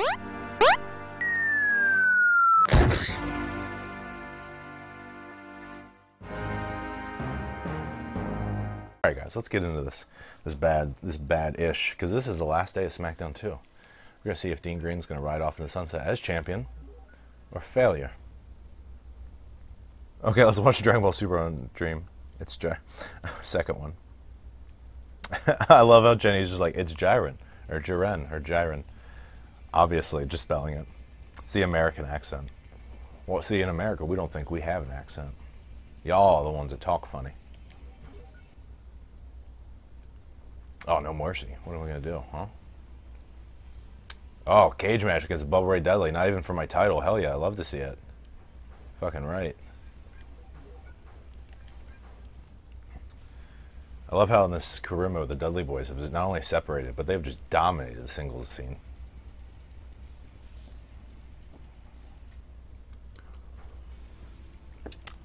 All right, guys, let's get into this bad-ish, because this is the last day of SmackDown 2. We're gonna see if Dean Green's gonna ride off in the sunset as champion or failure. Okay, let's watch Dragon Ball Super on Dream. It's second one. I love how Jenny's just like, it's Jiren, or Jiren, or Jiren. Obviously, just spelling it. It's the American accent. Well, see, in America, we don't think we have an accent. Y'all are the ones that talk funny. Oh, no mercy. What are we going to do, huh? Oh, cage match against Bubba Ray Dudley. Not even for my title. Hell yeah, I love to see it. Fucking right. I love how in this Karimo, the Dudley boys have not only separated, but they've just dominated the singles scene.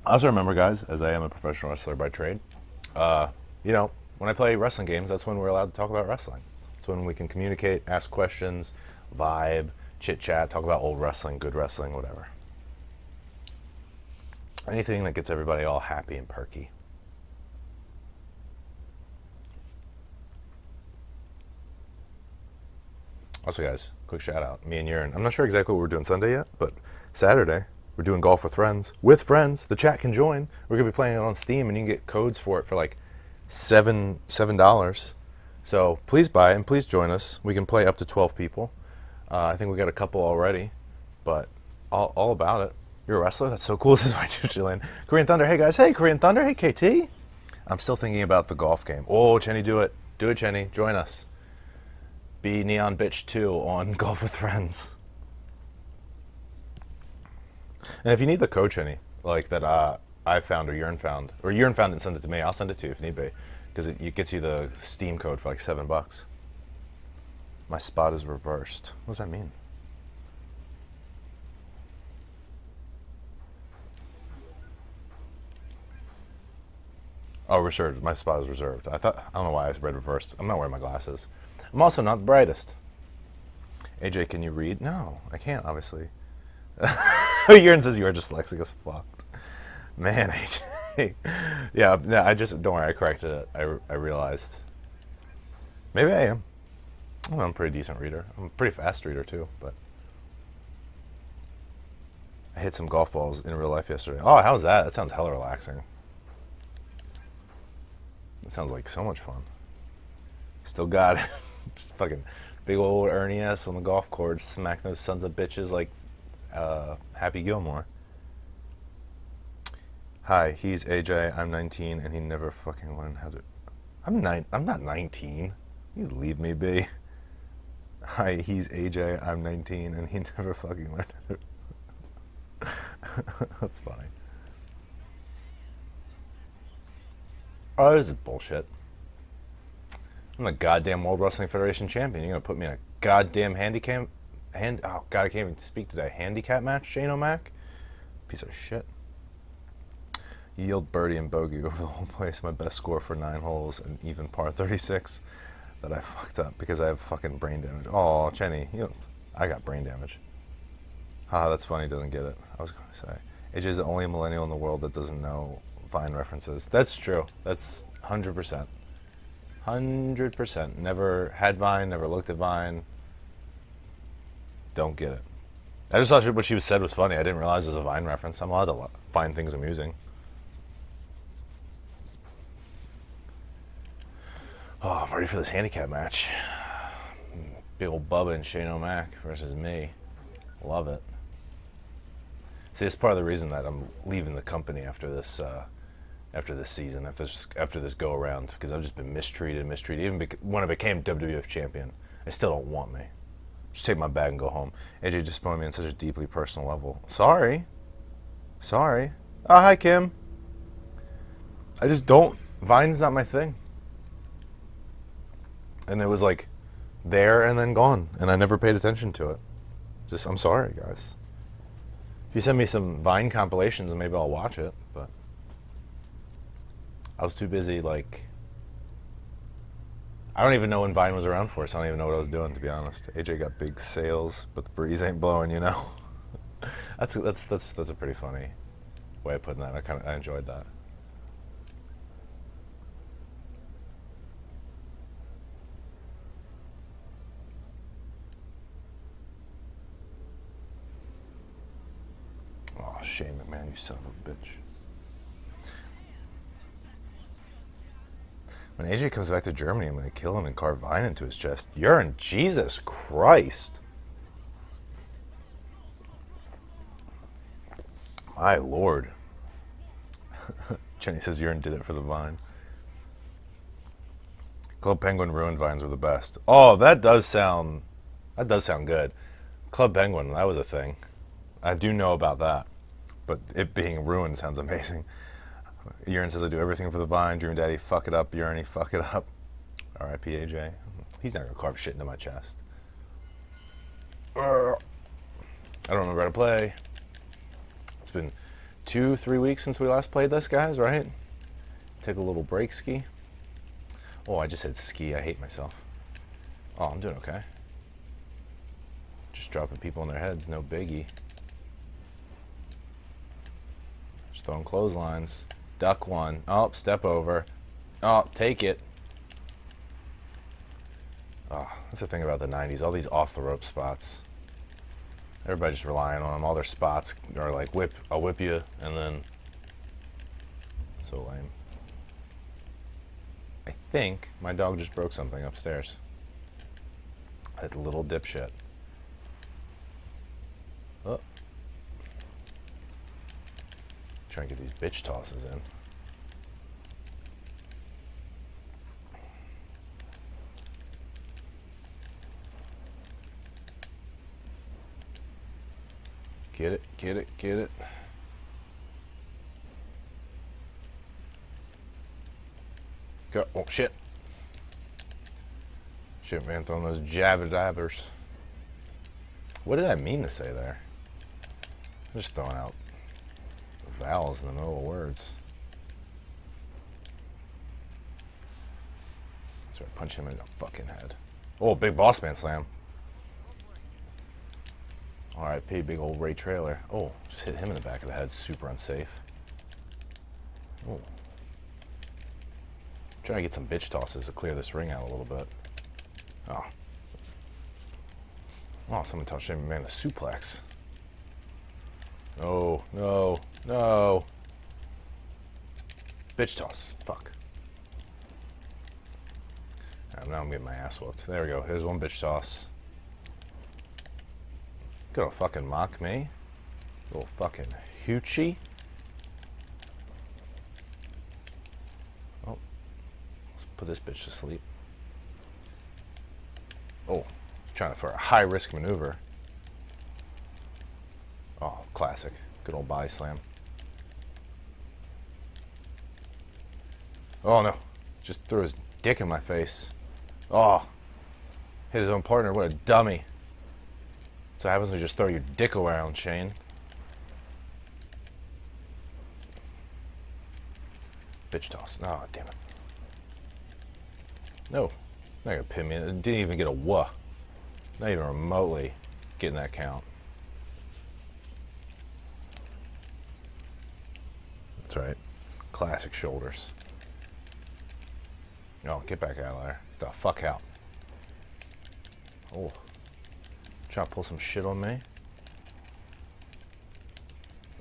I also remember, guys, as I am a professional wrestler by trade, you know, when I play wrestling games, that's when we're allowed to talk about wrestling. That's when we can communicate, ask questions, vibe, chit-chat, talk about old wrestling, good wrestling, whatever. Anything that gets everybody all happy and perky. Also, guys, quick shout out, me and Yurin. I'm not sure exactly what we're doing Sunday yet, but Saturday, we're doing Golf With Friends. With friends, the chat can join. We're going to be playing it on Steam, and you can get codes for it for like $7. So please buy and please join us. We can play up to 12 people. I think we got a couple already, but all about it. You're a wrestler? That's so cool. This is my Julian. Korean Thunder. Hey, guys. Hey, Korean Thunder. Hey, KT. I'm still thinking about the golf game. Oh, Chenny, do it. Do it, Chenny. Join us. Be Neon Bitch 2 on Golf With Friends. And if you need the code, Chenny, like that I found or Urine found, or Urine found and send it to me, I'll send it to you if need be, because it gets you the Steam code for like $7. My spot is reversed. What does that mean? Oh, reserved. My spot is reserved. I don't know why I read reversed. I'm not wearing my glasses. I'm also not the brightest. AJ, can you read? No, I can't, obviously. Urine says you are dyslexic as fuck. Man, AJ. Yeah, no, I just, don't worry, I corrected it. I realized. Maybe I am. I'm a pretty decent reader. I'm a pretty fast reader, too, but. I hit some golf balls in real life yesterday. Oh, how's that? That sounds hella relaxing. That sounds like so much fun. Still got it. Just fucking big old Ernie S on the golf course, smacking those sons of bitches like Happy Gilmore. Hi, he's AJ. I'm 19, and he never fucking learned how to. I'm not 19. You leave me be. Hi, he's AJ. I'm 19, and he never fucking learned how to. That's funny. Oh, this is bullshit. I'm the goddamn World Wrestling Federation champion. You're gonna put me in a goddamn handicap oh god, I can't even speak today. Handicap match, Shane O'Mac? Piece of shit. You yelled birdie and bogey over the whole place. My best score for 9 holes and even par 36 that I fucked up because I have fucking brain damage. Oh, Chenny, you know, I got brain damage. Haha, that's funny, doesn't get it. I was gonna say. AJ's the only millennial in the world that doesn't know Vine references. That's true. That's 100%. 100%. Never had Vine, never looked at Vine. Don't get it. I just thought what she said was funny. I didn't realize it was a Vine reference. I'm allowed to find things amusing. Oh, I'm ready for this handicap match. Big old Bubba and Shane O'Mac versus me. Love it. See, it's part of the reason that I'm leaving the company after this. After this season, after this go-around, because I've just been mistreated. Even when I became WWF champion, they still don't want me. Just take my bag and go home. AJ disappointed me on such a deeply personal level. Sorry. Sorry. Oh, hi, Kim. I just don't. Vine's not my thing. And it was like there and then gone, and I never paid attention to it. Just, I'm sorry, guys. If you send me some Vine compilations, maybe I'll watch it, but. I was too busy, like, I don't even know when Vine was around for us. I don't even know what I was doing, to be honest. AJ got big sales, but the breeze ain't blowing, you know. That's a pretty funny way of putting that. I enjoyed that. Oh, Shane McMahon, you son of a bitch. When AJ comes back to Germany, I'm going to kill him and carve Vine into his chest. Yurin, Jesus Christ. My lord. Jenny says Yurin did it for the Vine. Club Penguin ruined Vines were the best. Oh, that does sound good. Club Penguin, that was a thing. I do know about that. But it being ruined sounds amazing. Yurin says I do everything for the Vine. Dream Daddy, fuck it up. Yurin, he fuck it up. R.I.P. AJ. He's not gonna carve shit into my chest. I don't remember how to play. It's been 2-3 weeks since we last played this, guys, right? Take a little break, ski. Oh, I just said ski. I hate myself. Oh, I'm doing okay. Just dropping people on their heads, no biggie. Just throwing clotheslines. Duck one. Oh, step over. Oh, take it. Oh, that's the thing about the 90s. All these off-the-rope spots. Everybody's just relying on them. All their spots are like, whip. I'll whip you, and then... So lame. I think my dog just broke something upstairs. That little dipshit. Oh. Trying to get these bitch tosses in. Get it, get it, get it. Go, oh shit. Shit, man, throwing those jabber dabbers. What did I mean to say there? I'm just throwing out vowels in the middle of words. So I punch him in the fucking head. Oh, big boss man slam. R.I.P. big old Ray Trailer. Oh, just hit him in the back of the head. Super unsafe. Oh. Trying to get some bitch tosses to clear this ring out a little bit. Oh. Oh, someone touched him, man, a suplex. No, no, no. Bitch toss. Fuck. Right, now I'm getting my ass whooped. There we go. Here's one bitch toss. Gonna fucking mock me. Little fucking hoochie. Oh. Let's put this bitch to sleep. Oh. Trying for a high risk maneuver. Oh, classic. Good old body slam. Oh, no. Just threw his dick in my face. Oh. Hit his own partner. What a dummy. So happens to just throw your dick around, Shane. Bitch toss. Oh, damn it. No. Not gonna pin me. It didn't even get a wha. Not even remotely getting that count. That's right. Classic shoulders. No, get back out of there. Get the fuck out. Oh. Trying to pull some shit on me.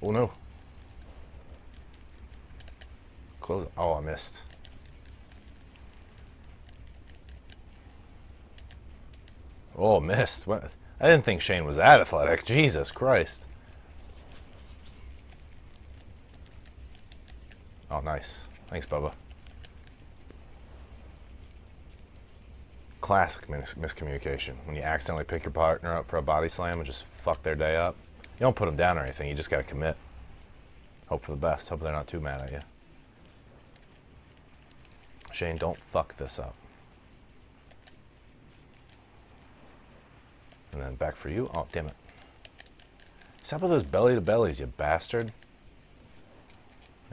Oh no. Close. Oh, I missed. Oh, missed. What? I didn't think Shane was that athletic. Jesus Christ. Oh, nice. Thanks, Bubba. Classic miscommunication. When you accidentally pick your partner up for a body slam and just fuck their day up. You don't put them down or anything. You just got to commit. Hope for the best. Hope they're not too mad at you. Shane, don't fuck this up. And then back for you. Oh, damn it. Stop with those belly-to-bellies, you bastard.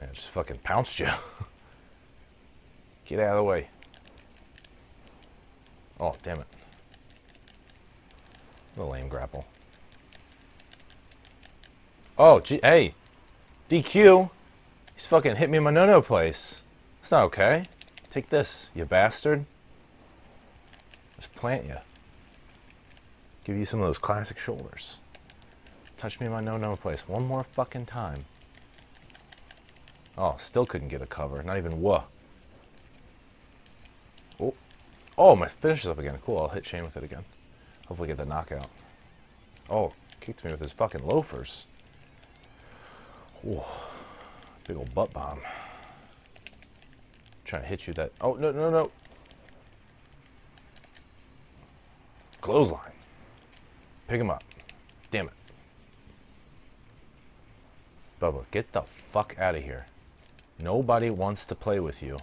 Yeah, just fucking pounced you. Get out of the way. Oh, damn it. What a lame grapple. Oh, gee, hey. DQ. He's fucking hit me in my no-no place. It's not okay. Take this, you bastard. Just plant you. Give you some of those classic shoulders. Touch me in my no-no place one more fucking time. Oh, still couldn't get a cover. Not even whoa. Oh, oh, my finish is up again. Cool, I'll hit Shane with it again. Hopefully get the knockout. Oh, kicked me with his fucking loafers. Ooh, big old butt bomb. Trying to hit you that... Oh, no, no, no. Clothesline. Pick him up. Damn it. Bubba, get the fuck out of here. Nobody wants to play with you.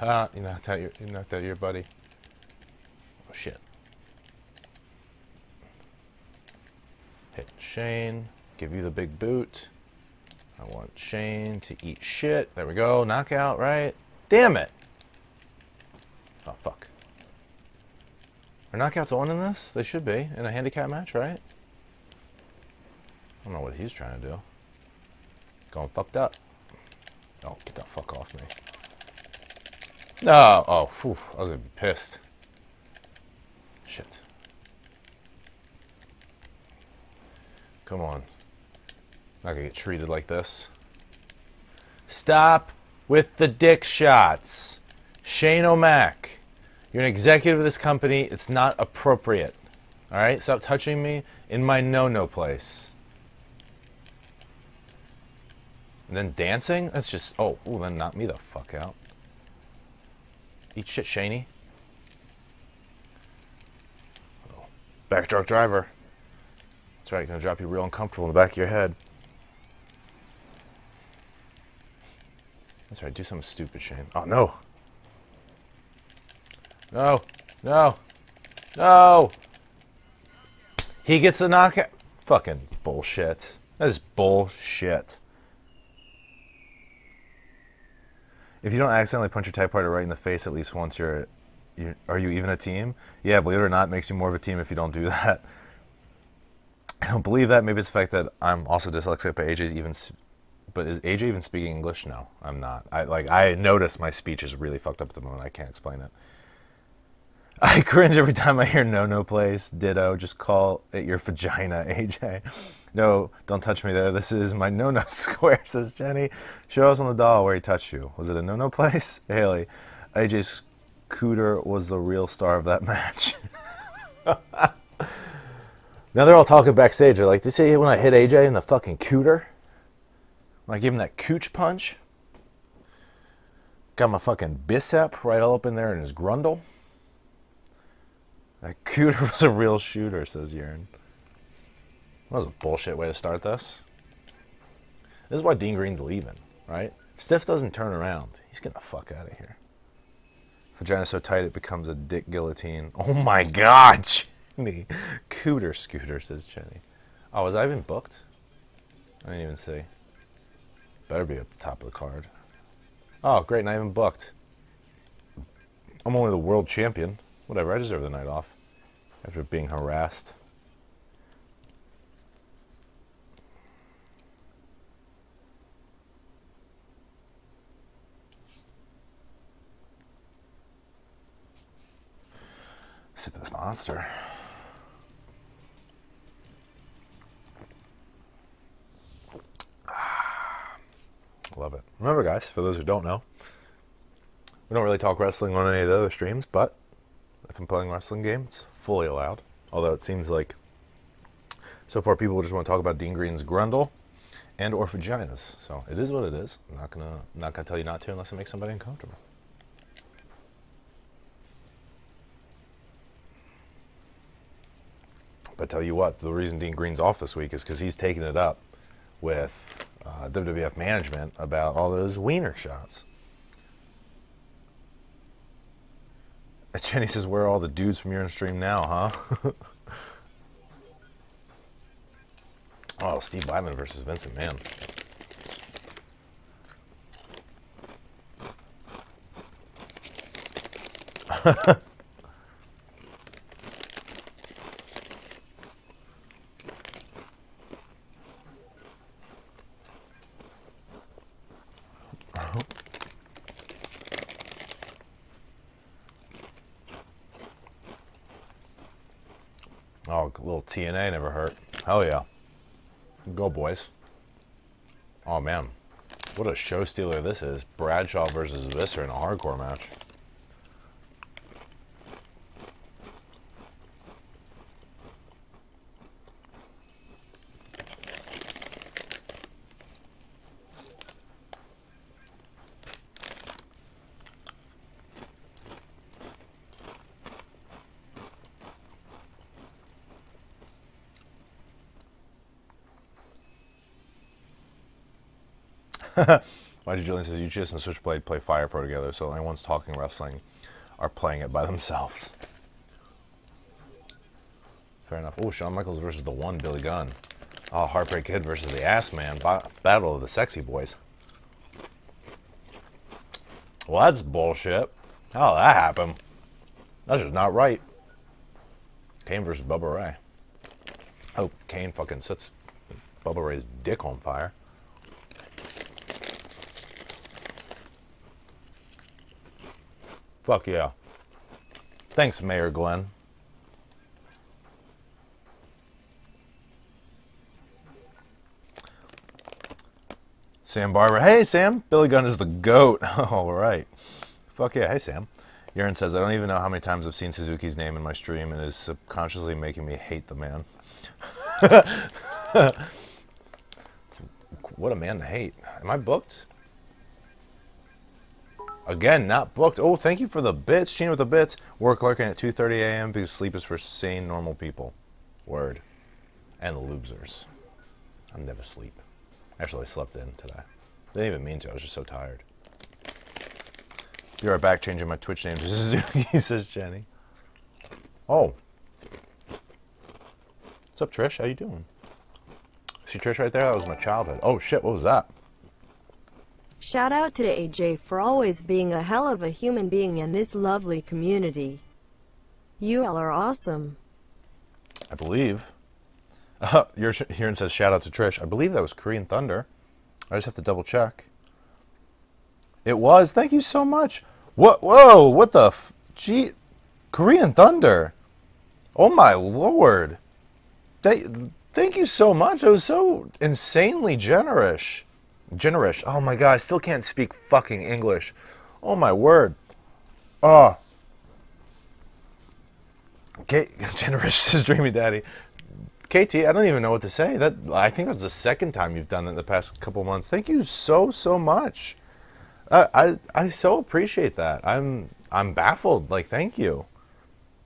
Ah, you knocked out your buddy. Oh, shit. Hit Shane. Give you the big boot. I want Shane to eat shit. There we go. Knockout, right? Damn it! Oh, fuck. Are knockouts on in this? They should be. In a handicap match, right? I don't know what he's trying to do. Going fucked up. Oh, get that fuck off me. No! Oh, phew. I was gonna be pissed. Shit. Come on. Not gonna get treated like this. Stop with the dick shots. Shane O'Mac. You're an executive of this company. It's not appropriate. Alright? Stop touching me in my no-no place. And then dancing? That's just... Oh, ooh, then knock me the fuck out. Eat shit, Shaney. Oh, backdrop driver. That's right, gonna drop you real uncomfortable in the back of your head. That's right, do something stupid, Shane. Oh, no. No. No. No. He gets the knockout. Fucking bullshit. That is bullshit. If you don't accidentally punch your typewriter right in the face at least once, are you even a team? Yeah, believe it or not, it makes you more of a team if you don't do that. I don't believe that. Maybe it's the fact that I'm also dyslexic, but AJ's even... But is AJ even speaking English? No, I'm not. I notice my speech is really fucked up at the moment. I can't explain it. I cringe every time I hear no-no place. Ditto. Just call it your vagina, AJ. No, don't touch me there. This is my no-no square, says Jenny. Show us on the doll where he touched you. Was it a no-no place? Haley, AJ Scooter was the real star of that match. Now they're all talking backstage. They're like, did you see when I hit AJ in the fucking cooter? I gave him that cooch punch. Got my fucking bicep right all up in there in his grundle. That cooter was a real shooter, says Yurin. That was a bullshit way to start this. This is why Dean Green's leaving, right? If Stiff doesn't turn around, he's getting the fuck out of here. Vagina's so tight it becomes a dick guillotine. Oh my god, Jenny. Cooter scooter, says Jenny. Oh, was I even booked? I didn't even see. Better be at the top of the card. Oh, great, not even booked. I'm only the world champion. Whatever, I deserve the night off. After being harassed. Sip of this monster. Love it. Remember, guys, for those who don't know, we don't really talk wrestling on any of the other streams, but if I'm playing wrestling games, fully allowed. Although it seems like so far people just want to talk about Dean Green's grundle and or vaginas. So it is what it is. I'm not gonna tell you not to unless it makes somebody uncomfortable. But tell you what, the reason Dean Green's off this week is because he's taking it up with WWF management about all those wiener shots. Jenny says, where are all the dudes from Yurin stream now, huh? Oh, Steve Wyman versus Vince McMahon. Oh, a little TNA never hurt. Hell yeah. Go, boys. Oh, man. What a show stealer this is. Bradshaw versus Visser in a hardcore match. Roger Julian says, Uchis and Switchblade play Fire Pro together, so anyone's talking wrestling are playing it by themselves. Fair enough. Oh, Shawn Michaels versus the one Billy Gunn. Oh, Heartbreak Kid versus the Ass Man. Battle of the Sexy Boys. Well, that's bullshit. How did that happen? That's just not right. Kane versus Bubba Ray. Oh, Kane fucking sets Bubba Ray's dick on fire. Fuck yeah. Thanks, Mayor Glenn. Sam Barber. Hey, Sam. Billy Gunn is the GOAT. All right. Fuck yeah. Hey, Sam. Yurin says, I don't even know how many times I've seen Suzuki's name in my stream and is subconsciously making me hate the man. What a man to hate. Am I booked? Again, not booked. Oh, thank you for the bits. Sheen with the bits. Work lurking at 2:30 a.m. because sleep is for sane, normal people. Word. And losers. I never sleep. Actually, I slept in today. Didn't even mean to. I was just so tired. Be right back. Changing my Twitch name to Suzuki, says Jenny. Oh. What's up, Trish? How you doing? See Trish right there? That was my childhood. Oh, shit. What was that? Shout out to AJ for always being a hell of a human being in this lovely community. You all are awesome. I believe. Yurin says shout out to Trish. I believe that was Korean Thunder. I just have to double check. It was. Thank you so much. What? Whoa! What the? Gee, Korean Thunder. Oh my lord. Thank you so much. That was so insanely generous. Generous. Oh my god, I still can't speak fucking English. Oh my word. Oh. Okay, generous says Dreamy Daddy. KT, I don't even know what to say. That I think that's the second time you've done it in the past couple months. Thank you so much. I so appreciate that. I'm baffled. Like, thank you.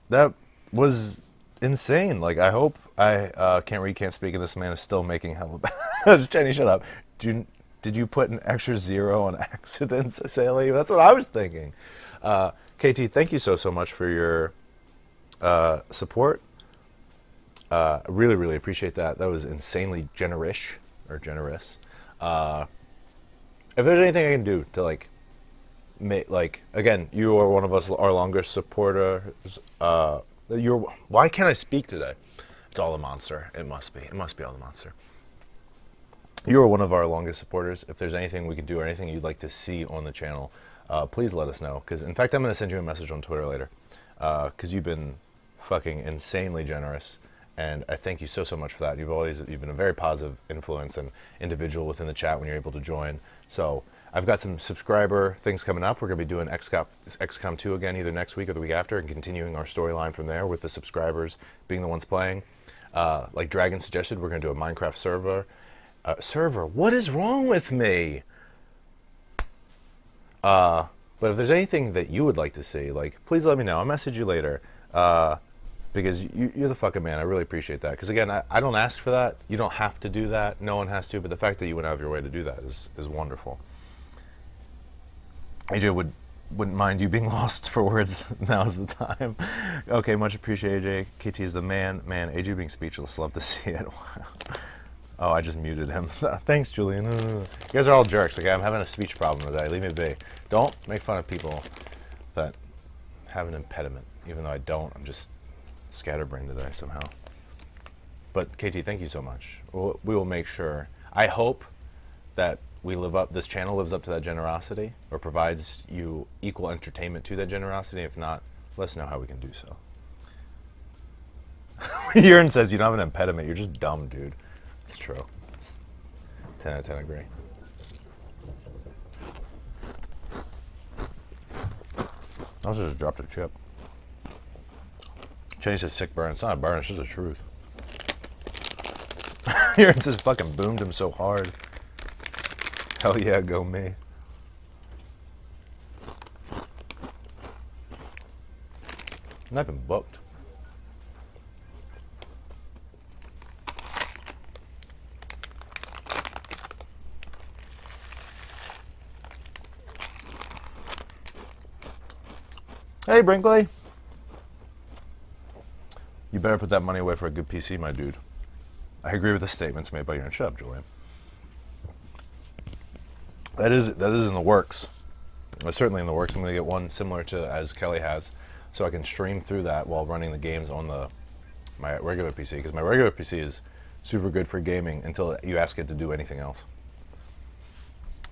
That was insane. Like, I hope I can't read, can't speak, and this man is still making hell of Jenny, shut up. Did you put an extra zero on accidents, Sally? That's what I was thinking. KT, thank you so much for your support. Really appreciate that. That was insanely generous. If there's anything I can do to like again, you are one of us, our longest supporters. Why can't I speak today? It's all the monster. It must be. It must be all the monster. You are one of our longest supporters. If there's anything we can do or anything you'd like to see on the channel, please let us know. Because, in fact, I'm going to send you a message on Twitter later. Because you've been fucking insanely generous. And I thank you so much for that. You've been a very positive influence and individual within the chat when you're able to join. So, I've got some subscriber things coming up. We're going to be doing XCOM 2 again either next week or the week after. And continuing our storyline from there with the subscribers being the ones playing. Like Dragon suggested, we're going to do a Minecraft server. What is wrong with me? But if there's anything that you would like to see, like, please let me know. I'll message you later. Because you're the fucking man. I really appreciate that. Because, again, I don't ask for that. You don't have to do that. No one has to. But the fact that you went out of your way to do that is wonderful. AJ wouldn't mind you being lost for words. Now's the time. Okay, much appreciated, AJ. KT is the man. Man, AJ being speechless. Love to see it. Wow. Oh, I just muted him. Thanks, Julian. You guys are all jerks, okay? I'm having a speech problem today. Leave me be. Don't make fun of people that have an impediment, even though I don't. I'm just scatterbrained today somehow. But KT, thank you so much. We will make sure. I hope that we live up, this channel lives up to that generosity, or provides you equal entertainment to that generosity. If not, let us know how we can do so. Yurin says you don't have an impediment. You're just dumb, dude. It's true. It's 10 out of 10 agree. I also just dropped a chip. Cheney says sick burn. It's not a burn. It's just the truth. Yurin says fucking boomed him so hard. Hell yeah, go me. Nothing booked. Hey, Brinkley. You better put that money away for a good PC, my dude. I agree with the statements made by your and Shep, Julian. That is in the works. It's certainly in the works. I'm going to get one similar to as Kelly has, so I can stream through that while running the games on my regular PC, because my regular PC is super good for gaming until you ask it to do anything else.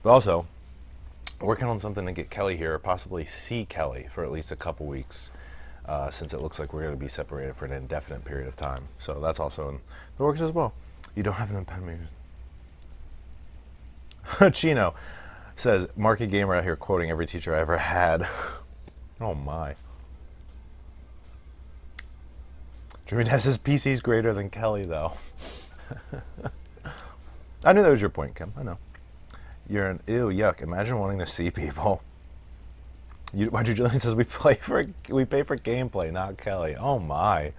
But also, working on something to get Kelly here, or possibly see Kelly for at least a couple weeks, since it looks like we're going to be separated for an indefinite period of time. So that's also in the works as well. You don't have an impediment. Chino says, market gamer out here quoting every teacher I ever had. Oh my. Dream Daddy says PC's greater than Kelly though. I knew that was your point, Kim. I know. You're an ew, yuck. Imagine wanting to see people. Roger Julian says we pay for gameplay, not Kelly. Oh my.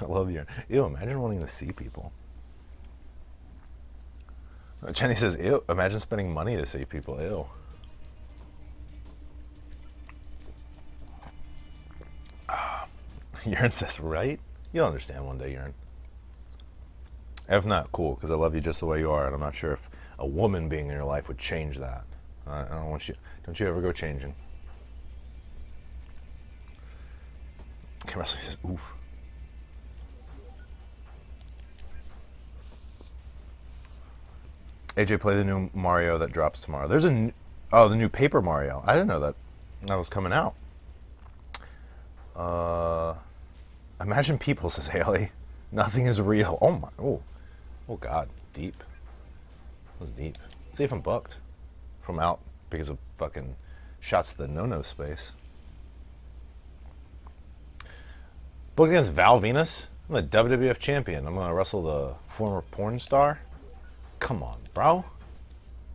I love Yurin. Ew, imagine wanting to see people. Jenny says, ew, imagine spending money to see people. Ew. Yurin says, right? You'll understand one day, Yurin. If not, cool, because I love you just the way you are, and I'm not sure if a woman being in your life would change that. I don't want you. Don't you ever go changing. Kim Wrestling says, oof. AJ, play the new Mario that drops tomorrow. There's the new Paper Mario. I didn't know that was coming out. Imagine people, says Haley. Nothing is real. Oh my, oh God, deep. That was deep. Let's see if I'm booked from out because of fucking shots to the no-no space. Booked against Val Venis. I'm the WWF champion. I'm gonna wrestle the former porn star. Come on, bro.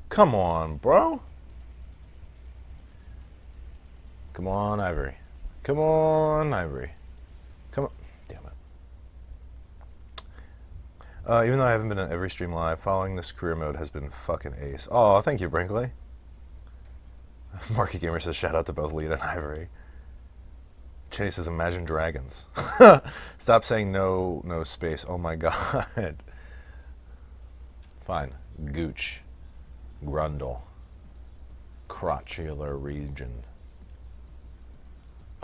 Come on, bro. Come on, Ivory. Come on, Ivory. Come on. Damn it. Even though I haven't been on every stream live, following this career mode has been fucking ace. Oh, thank you, Brinkley. Market Gamer says, shout out to both Lita and Ivory. Cheney says, imagine dragons. Stop saying no, no space. Oh my God. Fine. Gooch. Grundle. Crotchular region.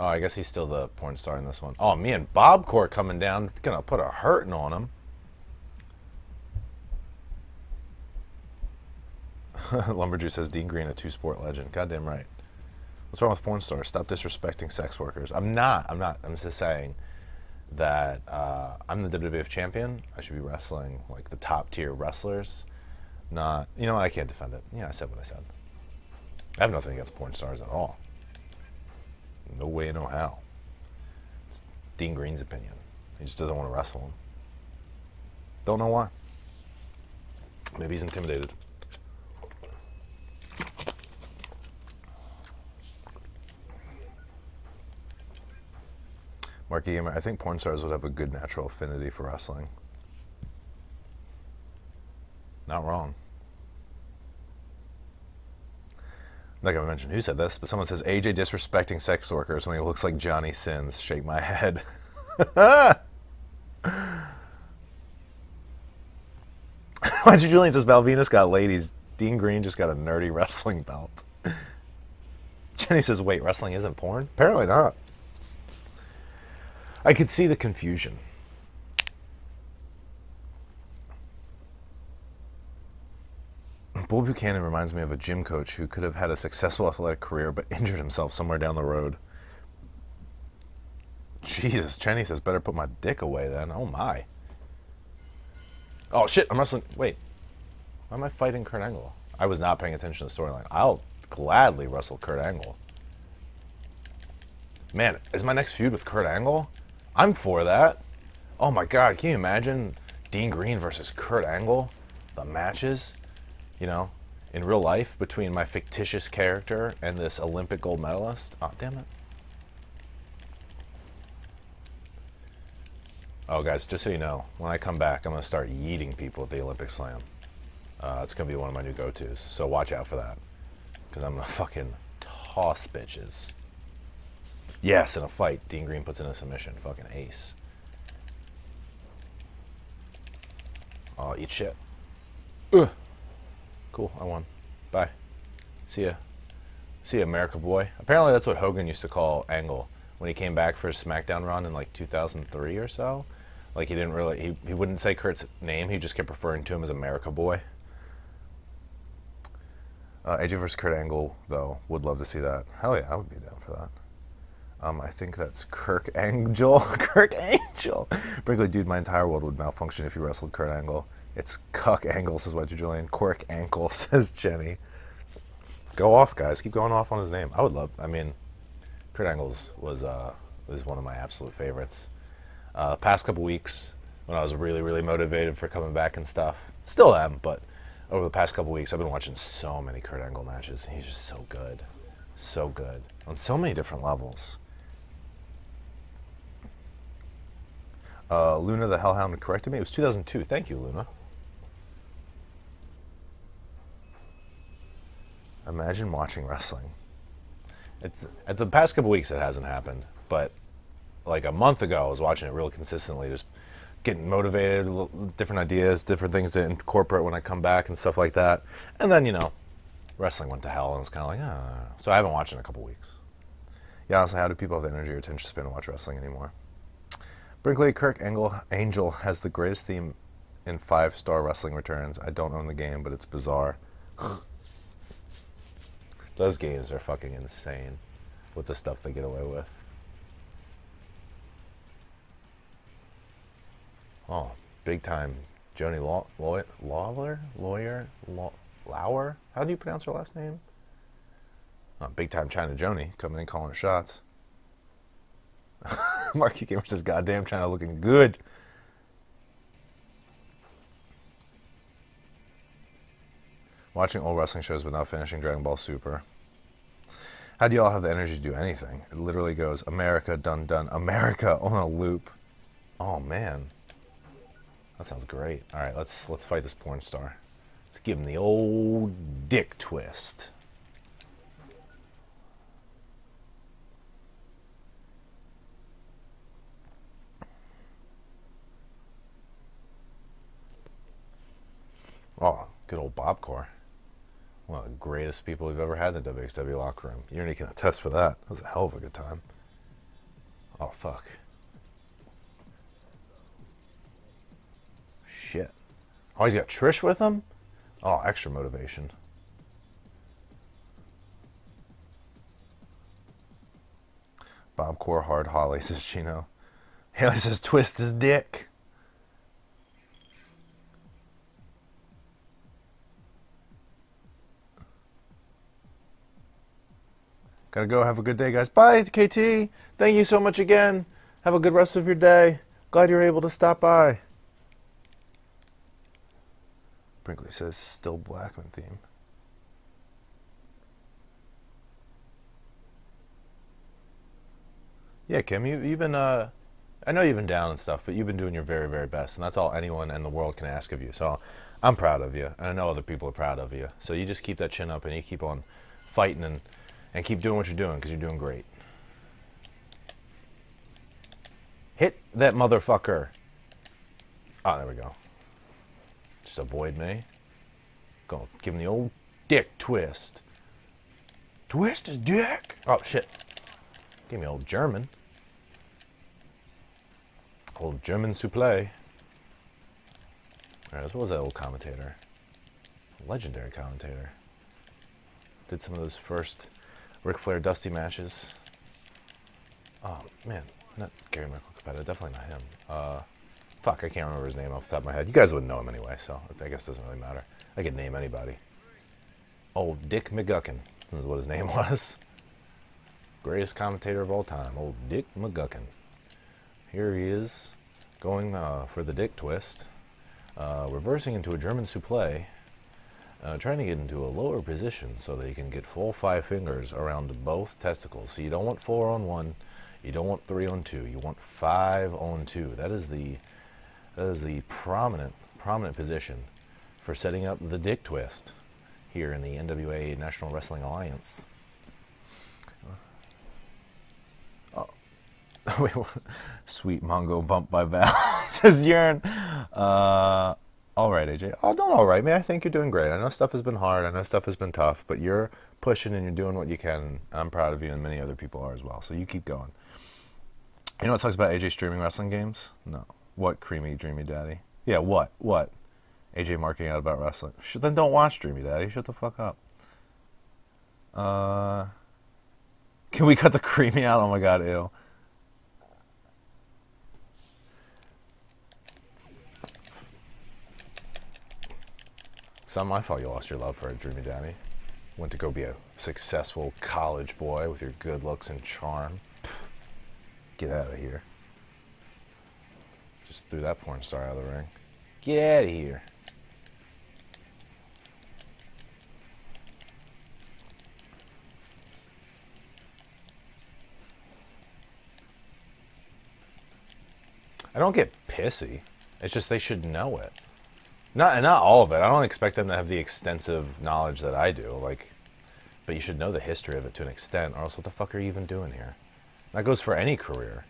Oh, I guess he's still the porn star in this one. Oh, me and Bob Kor coming down. Gonna put a hurtin' on him. Lumberju says Dean Green, a two-sport legend. Goddamn right. What's wrong with porn stars? Stop disrespecting sex workers. I'm not. I'm just saying that I'm the WWF champion. I should be wrestling, like, the top-tier wrestlers. Not, you know, I can't defend it. Yeah, I said what I said. I have nothing against porn stars at all. No way, no how. It's Dean Green's opinion. He just doesn't want to wrestle him. Don't know why. Maybe he's intimidated. Marky Gamer, I think porn stars would have a good natural affinity for wrestling. Not wrong. I'm not going to mention who said this, but someone says, AJ disrespecting sex workers when he looks like Johnny Sins. Shake my head. Julian says, Val Venis got ladies Dean Green just got a nerdy wrestling belt. Jenny says, wait, wrestling isn't porn? Apparently not. I could see the confusion. Bull Buchanan reminds me of a gym coach who could have had a successful athletic career but injured himself somewhere down the road. Jesus, Cheney says, better put my dick away then. Oh, my. Oh, shit, I'm wrestling. Wait. Why am I fighting Kurt Angle? I was not paying attention to the storyline. I'll gladly wrestle Kurt Angle. Man, is my next feud with Kurt Angle? I'm for that. Oh, my God, can you imagine Dean Green versus Kurt Angle? The matches, you know, in real life between my fictitious character and this Olympic gold medalist. Oh, damn it. Oh, guys, just so you know, when I come back, I'm going to start yeeting people at the Olympic Slam. It's going to be one of my new go-tos, so watch out for that. Because I'm going to fucking toss bitches. Yes, in a fight, Dean Green puts in a submission. Fucking ace. Oh, eat shit. Ugh. Cool, I won. Bye. See ya. See ya, America boy. Apparently that's what Hogan used to call Angle when he came back for his Smackdown run in, like, 2003 or so. Like, he didn't really... He wouldn't say Kurt's name. He just kept referring to him as America Boy. AJ vs. Kurt Angle, though, would love to see that. Hell yeah, I would be down for that. I think that's Kurt Angle. Kurt Angle! Brinkley, dude, my entire world would malfunction if you wrestled Kurt Angle. It's Cuck Angle, says White Julian. Quirk Ankle, says Jenny. Go off, guys. Keep going off on his name. I would love... I mean... Kurt Angle was one of my absolute favorites. Past couple weeks, when I was really, really motivated for coming back and stuff, still am, but over the past couple weeks, I've been watching so many Kurt Angle matches. He's just so good. So good. On so many different levels. Luna the Hellhound corrected me. It was 2002. Thank you, Luna. Imagine watching wrestling. It's at the past couple weeks it hasn't happened, but like a month ago I was watching it real consistently, just getting motivated, different ideas, different things to incorporate when I come back and stuff like that. And then, you know, wrestling went to hell and it's kind of like, ah. So I haven't watched in a couple weeks. Yeah, honestly, how do people have the energy or attention span to watch wrestling anymore? Brinkley, Kirk Angel has the greatest theme in 5-star wrestling returns. I don't own the game, but it's bizarre. Those games are fucking insane with the stuff they get away with. Oh, big time. Joni Lawler? Lauer? How do you pronounce her last name? Oh, big time China Joni coming in calling her shots. Marky Gamer says, goddamn China looking good. Watching old wrestling shows but not finishing Dragon Ball Super. How do y'all have the energy to do anything? It literally goes, America, done, done, America, on a loop. Oh, man. That sounds great. All right, let's fight this porn star. Let's give him the old dick twist. Oh, good old Bob Kor. One of the greatest people we've ever had in the WXW locker room. Yurin can attest for that. That was a hell of a good time. Oh, fuck. Shit. Oh, he's got Trish with him? Oh, extra motivation. Bob Kor hard Holly, says Chino. Haley says, twist his dick. Gotta go. Have a good day, guys. Bye, KT. Thank you so much again. Have a good rest of your day. Glad you're able to stop by. Brinkley says, still Blackman theme. Yeah, Kim, you've been, I know you've been down and stuff, but you've been doing your very, very best, and that's all anyone in the world can ask of you. So I'm proud of you, and I know other people are proud of you. So you just keep that chin up, and you keep on fighting and keep doing what you're doing, because you're doing great. Hit that motherfucker. Ah, oh, there we go. Just avoid me. Gonna give him the old dick twist. Twist his dick! Oh, shit. Give me old German. Old German suplex. Alright, what was that old commentator? Legendary commentator. Did some of those first Ric Flair Dusty matches. Oh, man. Not Gary Michael Capetta. Definitely not him. Fuck, I can't remember his name off the top of my head. You guys wouldn't know him anyway, so I guess it doesn't really matter. I could name anybody. Old Dick McGuckin is what his name was. Greatest commentator of all time, old Dick McGuckin. Here he is, going for the dick twist, reversing into a German suplex, trying to get into a lower position so that he can get full 5 fingers around both testicles. So you don't want 4 on 1, you don't want 3 on 2, you want 5 on 2. That is the prominent position for setting up the dick twist here in the NWA National Wrestling Alliance. Oh, sweet Mongo bump by Val, says Yurin. All right, AJ. Oh, don't all right, man. I think you're doing great. I know stuff has been hard. I know stuff has been tough, but you're pushing and you're doing what you can. I'm proud of you, and many other people are as well. So you keep going. You know what sucks about AJ streaming wrestling games? No. What, Creamy Dreamy Daddy? Yeah, what? What? AJ marking out about wrestling. Then don't watch Dreamy Daddy. Shut the fuck up. Can we cut the creamy out? Oh my god, ew. It's not my fault you lost your love for it, Dreamy Daddy. Went to go be a successful college boy with your good looks and charm. Pfft. Get out of here. Just threw that porn star out of the ring. Get out of here. I don't get pissy. It's just they should know it. Not all of it. I don't expect them to have the extensive knowledge that I do. Like, but you should know the history of it to an extent, or else what the fuck are you even doing here? That goes for any career.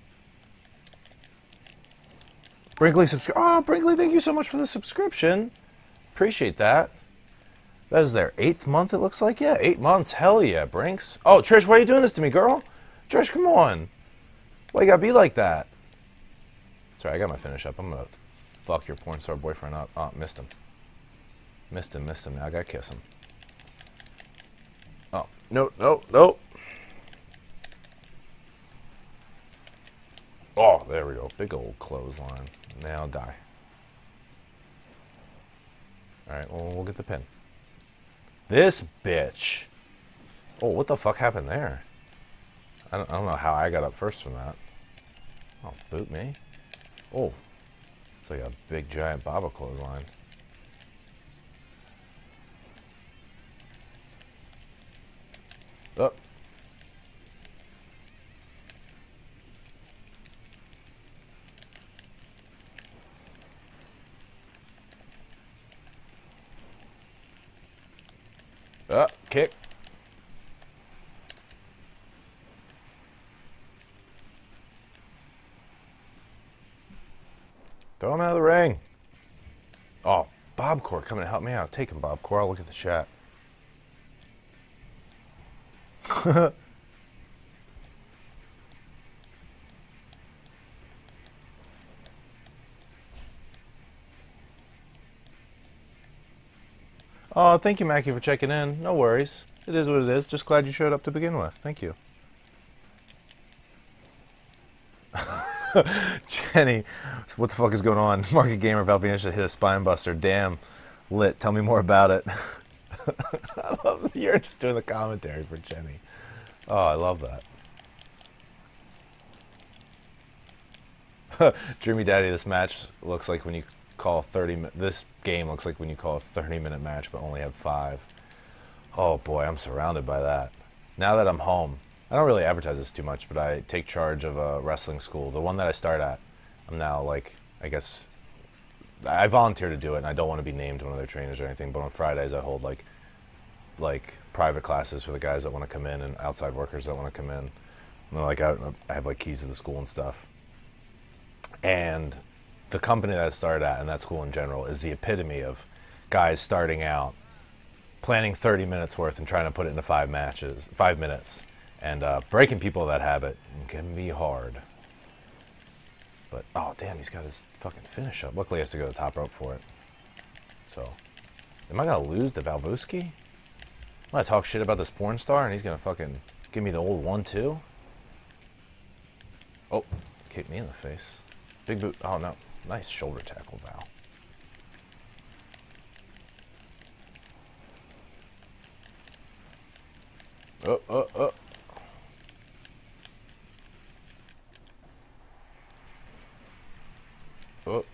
Brinkley, oh, Brinkley, thank you so much for the subscription. Appreciate that. That is their 8th month, it looks like. Yeah, 8 months. Hell yeah, Brinks. Oh, Trish, why are you doing this to me, girl? Trish, come on. Why you gotta be like that? Sorry, I got my finish up. I'm gonna fuck your porn star boyfriend up. Oh, missed him. Missed him, missed him. Now I gotta kiss him. Oh, no, no, no. Oh, there we go. Big old clothesline. Now die. Alright, well, we'll get the pin. This bitch! Oh, what the fuck happened there? I don't know how I got up first from that. Oh, boot me. Oh. It's like a big, giant baba clothesline. Oh. Up, kick. Throw him out of the ring. Oh, Bob Kor coming to help me out. Take him, Bob Kor. I'll look at the chat. Oh, thank you, Mackie, for checking in. No worries. It is what it is. Just glad you showed up to begin with. Thank you. Jenny, what the fuck is going on? Market Gamer, Val Venis hit a spine buster. Damn. Lit. Tell me more about it. I love that you're just doing the commentary for Jenny. Oh, I love that. Dreamy Daddy, this match looks like when you call 30 this game looks like when you call a 30-minute match but only have 5. Oh boy, I'm surrounded by that. Now that I'm home, I don't really advertise this too much, but I take charge of a wrestling school, the one that I start at. I'm now, like, I guess I volunteer to do it, and I don't want to be named one of their trainers or anything, but on Fridays I hold like private classes for the guys that want to come in and outside workers that want to come in. And, like, I have like keys to the school and stuff. And the company that I started at, and that school in general, is the epitome of guys starting out planning 30 minutes worth and trying to put it into 5 minutes. And breaking people of that habit can be hard. But, oh, damn, he's got his fucking finish up. Luckily, he has to go to the top rope for it. So, am I going to lose to Valvuski? I'm going to talk shit about this porn star, and he's going to fucking give me the old 1-2? Oh, kicked me in the face. Big boot. Oh, no. Nice shoulder tackle, Val. Oh, oh, oh. Oh.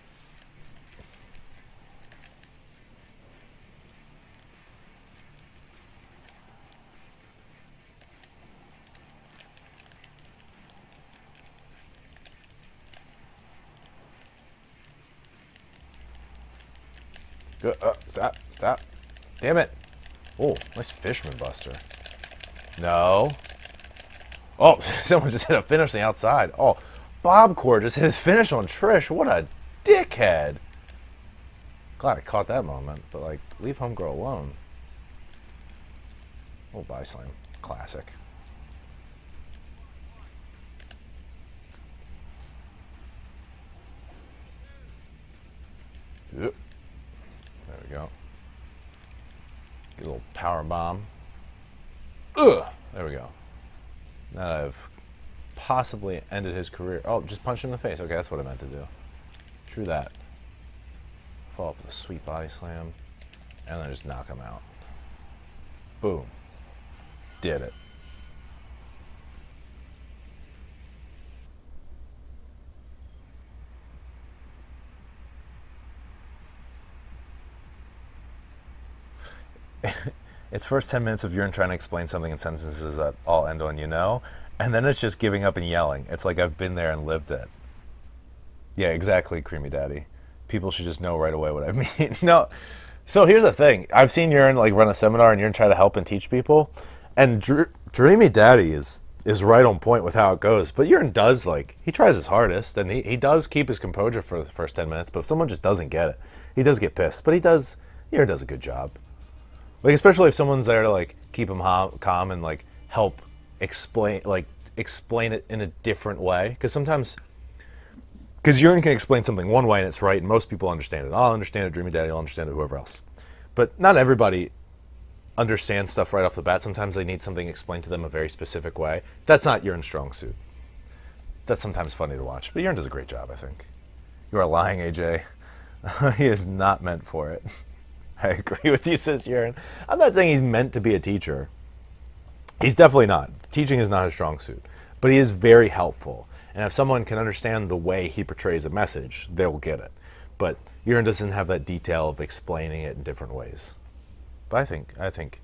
Good. Stop, stop. Damn it. Oh, nice fisherman buster. No. Oh, someone just hit a finish on the outside. Oh, Bob Kor just hit his finish on Trish. What a dickhead. Glad I caught that moment, but, like, leave homegirl alone. Oh, bye slam. Classic. There we go. Get a little power bomb. Ugh. There we go. Now that I've possibly ended his career. Oh, just punch him in the face. Okay, that's what I meant to do. True that. Follow up with a sweet body slam. And then just knock him out. Boom. Did it. It's first 10 minutes of Yurin trying to explain something in sentences that all end on, you know? And then it's just giving up and yelling. It's like I've been there and lived it. Yeah, exactly, Creamy Daddy. People should just know right away what I mean. No. So here's the thing. I've seen Yurin, like, run a seminar and Yurin try to help and teach people. And Dreamy Daddy is right on point with how it goes. But Yurin does, like, he tries his hardest. And he does keep his composure for the first 10 minutes. But if someone just doesn't get it, he does get pissed. But Yurin does a good job. Like, especially if someone's there to, like, keep him calm and, like, help explain, like, explain it in a different way. Because sometimes, because Yurin can explain something one way and it's right, and most people understand it. I'll understand it, Dreamy Daddy, I'll understand it, whoever else. But not everybody understands stuff right off the bat. Sometimes they need something explained to them a very specific way. That's not Yurin's strong suit. That's sometimes funny to watch. But Yurin does a great job, I think. You are lying, AJ. He is not meant for it. I agree with you, Sis Jiren. I'm not saying he's meant to be a teacher. He's definitely not. Teaching is not his strong suit. But he is very helpful. And if someone can understand the way he portrays a message, they will get it. But Jiren doesn't have that detail of explaining it in different ways. But I think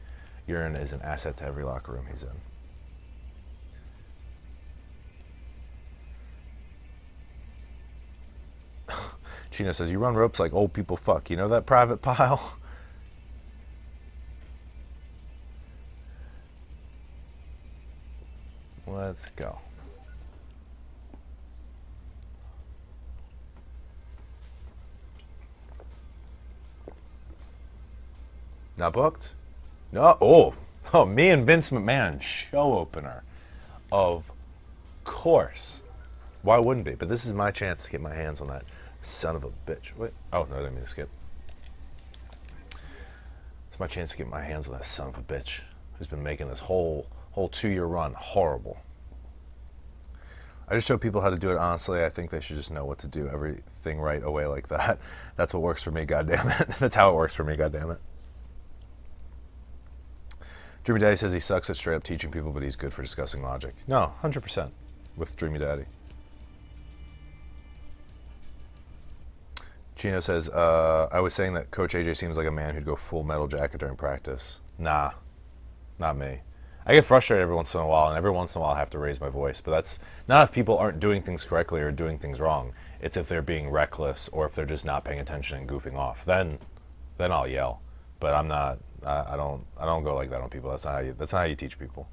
Jiren is an asset to every locker room he's in. Chino says, you run ropes like old people fuck. You know that private pile? Let's go. Not booked? No. Oh. Oh, me and Vince McMahon. Show opener. Of course. Why wouldn't be? But this is my chance to get my hands on that. Son of a bitch. Wait. Oh, no, I didn't mean to skip. It's my chance to get my hands on that son of a bitch who's been making this whole 2-year run horrible. I just show people how to do it honestly. I think they should just know what to do, everything right away like that. That's what works for me, goddammit. That's how it works for me, goddammit. Dreamy Daddy says he sucks at straight up teaching people, but he's good for discussing logic. No, 100% with Dreamy Daddy. Chino says, I was saying that Coach AJ seems like a man who'd go full metal jacket during practice. Nah, not me. I get frustrated every once in a while, and every once in a while I have to raise my voice, but that's not if people aren't doing things correctly or doing things wrong. It's if they're being reckless or if they're just not paying attention and goofing off. Then I'll yell. But I'm not, I don't go like that on people. That's not how you teach people.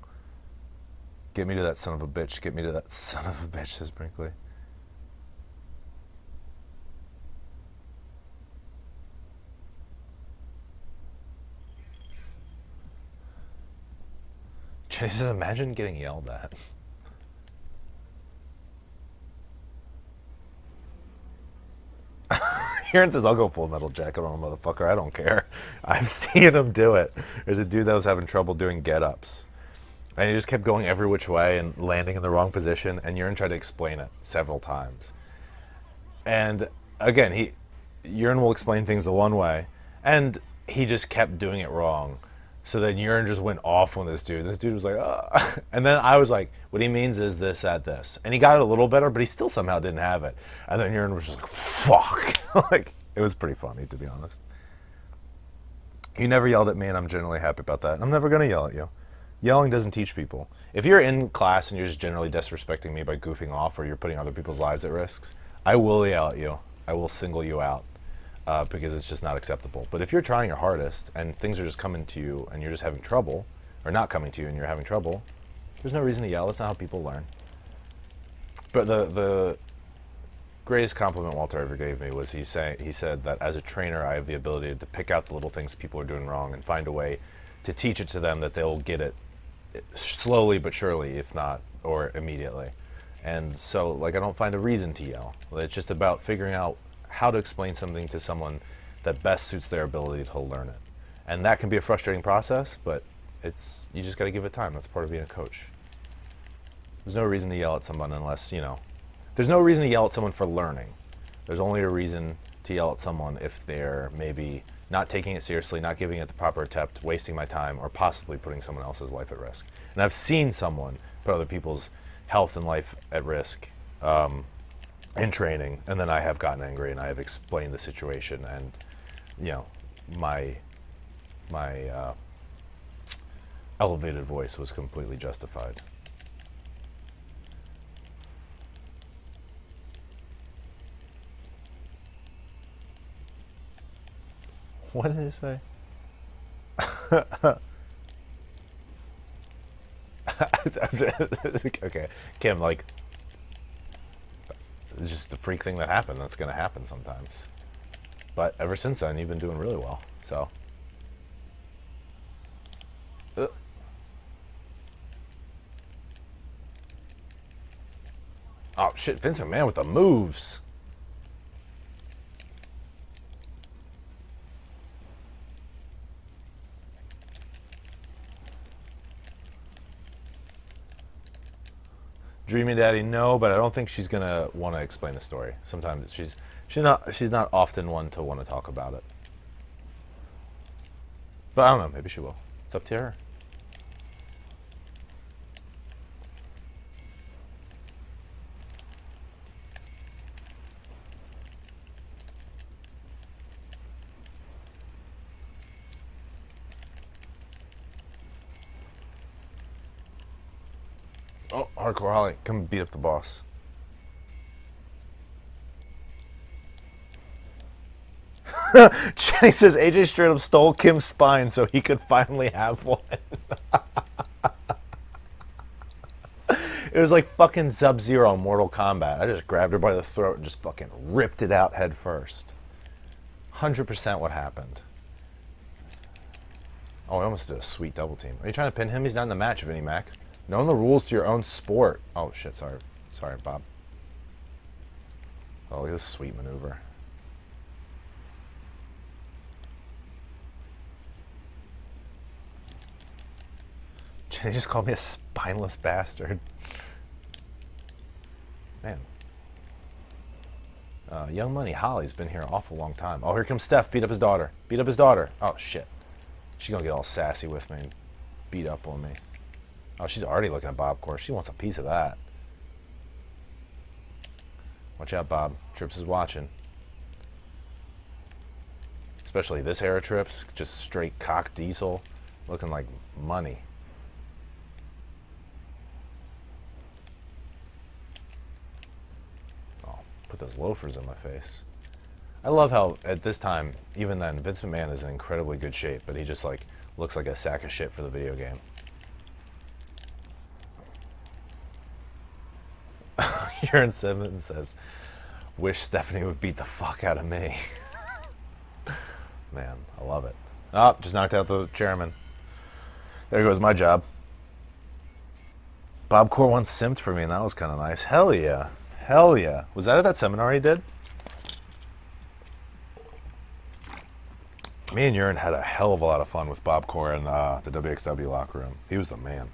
Get me to that son of a bitch. Get me to that son of a bitch, says Brinkley. Jesus, imagine getting yelled at. Jiren says, I'll go full metal jacket on a motherfucker. I don't care. I've seen him do it. There's a dude that was having trouble doing get-ups. And he just kept going every which way and landing in the wrong position. And Jiren tried to explain it several times. And again, Jiren will explain things the one way. And he just kept doing it wrong. So then Jiren just went off on this dude. This dude was like, oh. And then I was like, what he means is this at this. And he got it a little better, but he still somehow didn't have it. And then Jiren was just like, fuck. Like, it was pretty funny, to be honest. You never yelled at me, and I'm generally happy about that. I'm never going to yell at you. Yelling doesn't teach people. If you're in class and you're just generally disrespecting me by goofing off or you're putting other people's lives at risk, I will yell at you. I will single you out because it's just not acceptable. But if you're trying your hardest and things are just coming to you and you're just having trouble, or not coming to you and you're having trouble, there's no reason to yell. That's not how people learn. But the greatest compliment Walter ever gave me was he said that as a trainer, I have the ability to pick out the little things people are doing wrong and find a way to teach it to them that they'll get it slowly but surely, if not, or immediately. And so, like, I don't find a reason to yell. It's just about figuring out how to explain something to someone that best suits their ability to learn it. And that can be a frustrating process, but it's, you just got to give it time. That's part of being a coach. There's no reason to yell at someone unless, you know, there's no reason to yell at someone for learning. There's only a reason to yell at someone if they're maybe not taking it seriously, not giving it the proper attempt, wasting my time, or possibly putting someone else's life at risk. And I've seen someone put other people's health and life at risk in training, and then I have gotten angry and I have explained the situation and, you know, my elevated voice was completely justified. What did it say? Okay, Kim, like, it's just the freak thing that happened. That's going to happen sometimes. But ever since then, you've been doing really well, so. Oh, shit, Vince McMahon with the moves. Dreamy Daddy, no, but I don't think she's gonna want to explain the story. Sometimes she's not often one to want to talk about it. But I don't know, maybe she will. It's up to her. Oh, Hardcore Holly, come beat up the boss. Jenny says AJ straight up stole Kim's spine so he could finally have one. It was like fucking Sub-Zero in Mortal Kombat. I just grabbed her by the throat and just fucking ripped it out head first. 100% what happened. Oh, I almost did a sweet double team. Are you trying to pin him? He's not in the match, Vinnie Mac. Knowing the rules to your own sport. Oh, shit, sorry. Sorry, Bob. Oh, look at this sweet maneuver. Jenny just called me a spineless bastard. Man. Young Money Holly's been here an awful long time. Oh, here comes Steph. Beat up his daughter. Beat up his daughter. Oh, shit. She's gonna get all sassy with me and beat up on me. Oh, she's already looking at Bob Kor. She wants a piece of that. Watch out, Bob. Trips is watching. Especially this era, Trips. Just straight cock diesel. Looking like money. Oh, put those loafers in my face. I love how, at this time, even then, Vince McMahon is in incredibly good shape, but he just, like, looks like a sack of shit for the video game. Karen Simmons says, wish Stephanie would beat the fuck out of me. Man, I love it. Oh, just knocked out the chairman. There goes my job. Bob Kor once simped for me, and that was kind of nice. Hell yeah. Hell yeah. Was that at that seminar he did? Me and Yurin had a hell of a lot of fun with Bob Kor in the WXW locker room. He was the man.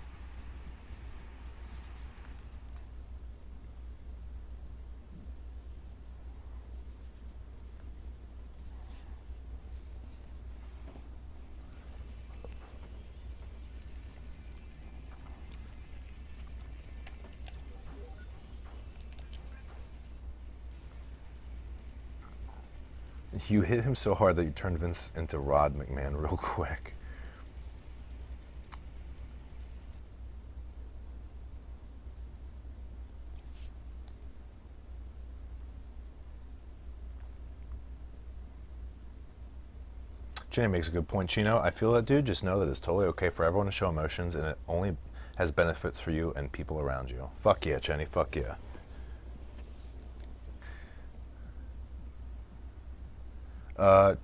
You hit him so hard that you turned Vince into Rod McMahon real quick. Jenny makes a good point. Chino, I feel that, dude. Just know that it's totally okay for everyone to show emotions, and it only has benefits for you and people around you. Fuck yeah, Jenny. Fuck yeah.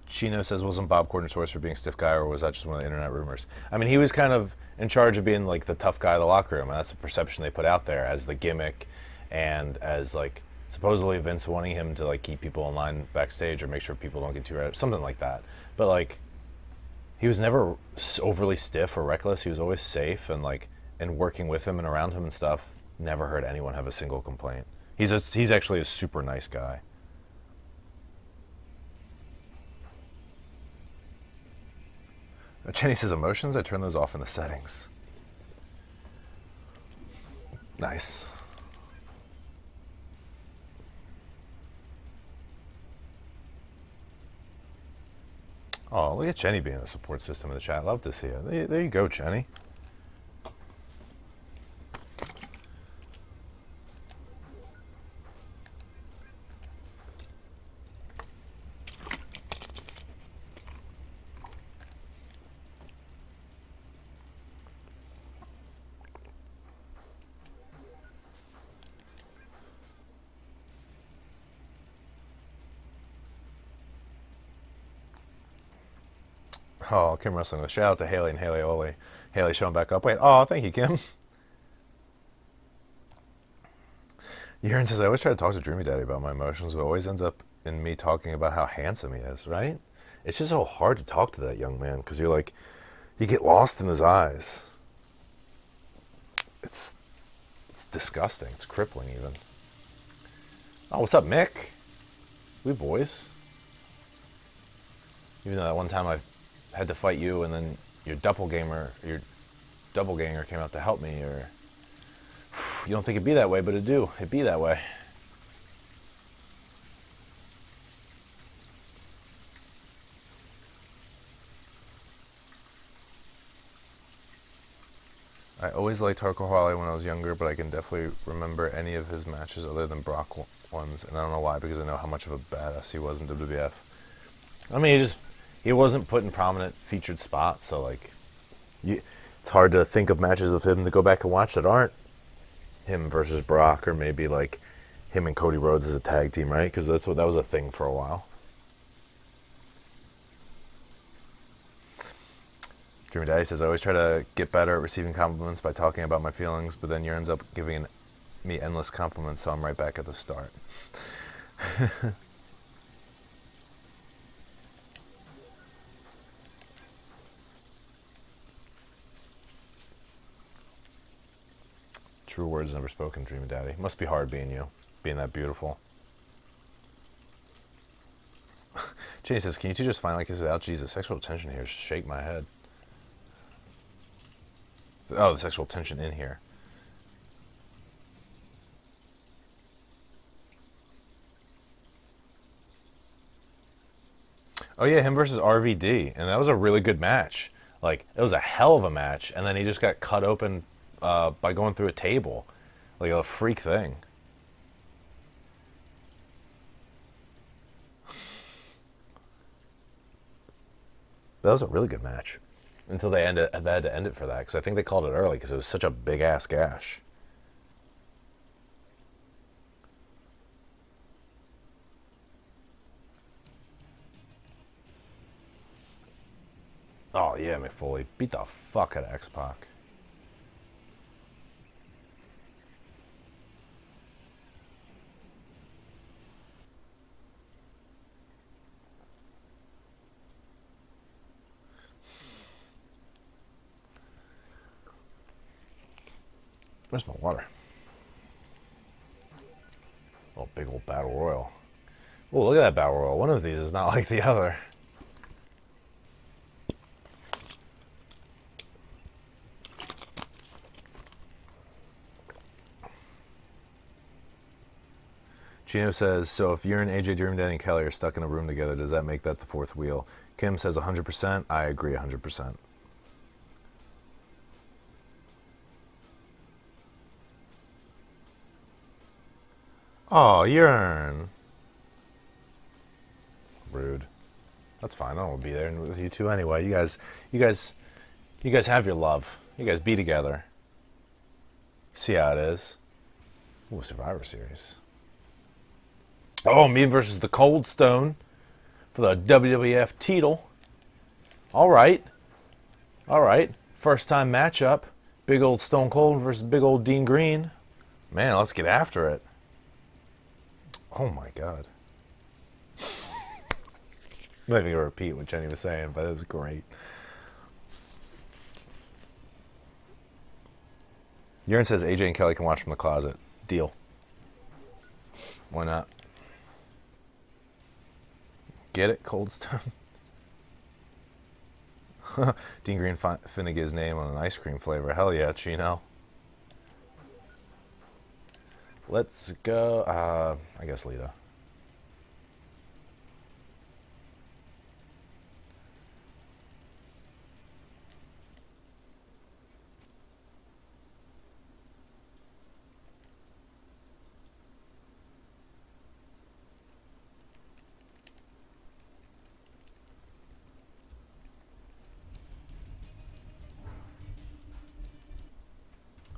Chino says, wasn't Bob Kor notorious for being a stiff guy, or was that just one of the internet rumors? I mean, he was kind of in charge of being like the tough guy of the locker room, and that's the perception they put out there as the gimmick, and as like supposedly Vince wanting him to like keep people in line backstage or make sure people don't get too red, something like that. But like, he was never overly stiff or reckless. He was always safe, and like, and working with him and around him and stuff, never heard anyone have a single complaint. He's actually a super nice guy. Jenny says emotions, I turn those off in the settings. Nice. Oh, look at Jenny being the support system in the chat. Love to see it. There you go, Jenny. Oh, Kim Wrestling with shout out to Haley and Haley Ole. Haley showing back up. Wait, oh, thank you, Kim. Yurin says, I always try to talk to Dreamy Daddy about my emotions, but it always ends up in me talking about how handsome he is, right? It's just so hard to talk to that young man because you're like, you get lost in his eyes. It's disgusting. It's crippling even. Oh, what's up, Mick? We boys. Even though that one time I had to fight you, and then your doppelganger came out to help me, or you don't think it'd be that way, but it'd be that way. I always liked Hardcore Holly when I was younger, but I can definitely remember any of his matches other than Brock ones, and I don't know why, because I know how much of a badass he was in WWF. I mean, he wasn't put in prominent featured spots, so like, it's hard to think of matches of him to go back and watch that aren't him versus Brock, or maybe like him and Cody Rhodes as a tag team, right? Because that was a thing for a while. Dreamy Daddy says, I always try to get better at receiving compliments by talking about my feelings, but then you ends up giving me endless compliments, so I'm right back at the start. True words never spoken, Dream Daddy. Must be hard being you, being that beautiful. Jenny says, can you two just finally kiss it out? Jeez, the sexual tension here. Shake my head. Oh, the sexual tension in here. Oh yeah, him versus RVD. And that was a really good match. Like, it was a hell of a match. And then he just got cut open by going through a table, like a freak thing. That was a really good match until they had to end it for that, because I think they called it early because it was such a big ass gash. Oh yeah, McFoley beat the fuck out of X-Pac. Where's my water? Oh, big old battle royal. Oh, look at that battle royal. One of these is not like the other. Gino says, so if Yurin, AJ, Dream Daddy, and Kelly are stuck in a room together, does that make that the fourth wheel? Kim says 100%. I agree 100%. Oh, Yurin. Rude. That's fine. I don't want to be there with you two anyway. You guys have your love. You guys be together. See how it is. Ooh, Survivor Series. Oh, me versus the Cold Stone for the WWF title. Alright. Alright. First time matchup. Big old Stone Cold versus big old Dean Green. Man, let's get after it. Oh my god. I'm not even going to repeat what Jenny was saying, but it was great. Yurin says AJ and Kelly can watch from the closet. Deal. Why not? Get it, Cold Stone? Dean Green finna get his name on an ice cream flavor. Hell yeah, Chino. Let's go. I guess Lita.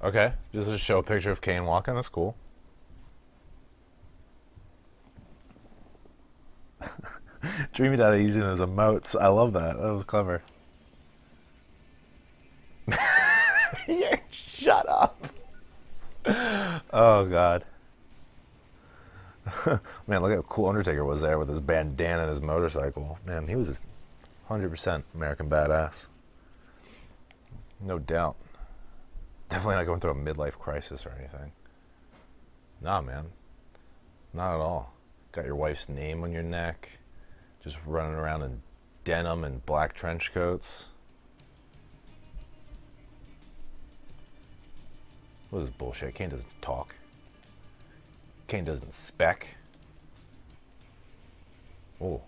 Okay, this is a show picture of Kane walking, that's cool. Dreamy Daddy using those emotes, I love that, that was clever. You're, shut up! Oh god. Man, look how cool Undertaker was there with his bandana and his motorcycle. Man, he was 100% American badass. No doubt. Definitely not going through a midlife crisis or anything. Nah, man. Not at all. Got your wife's name on your neck. Just running around in denim and black trench coats. What is this bullshit? Kane doesn't talk. Kane doesn't spec. Oh.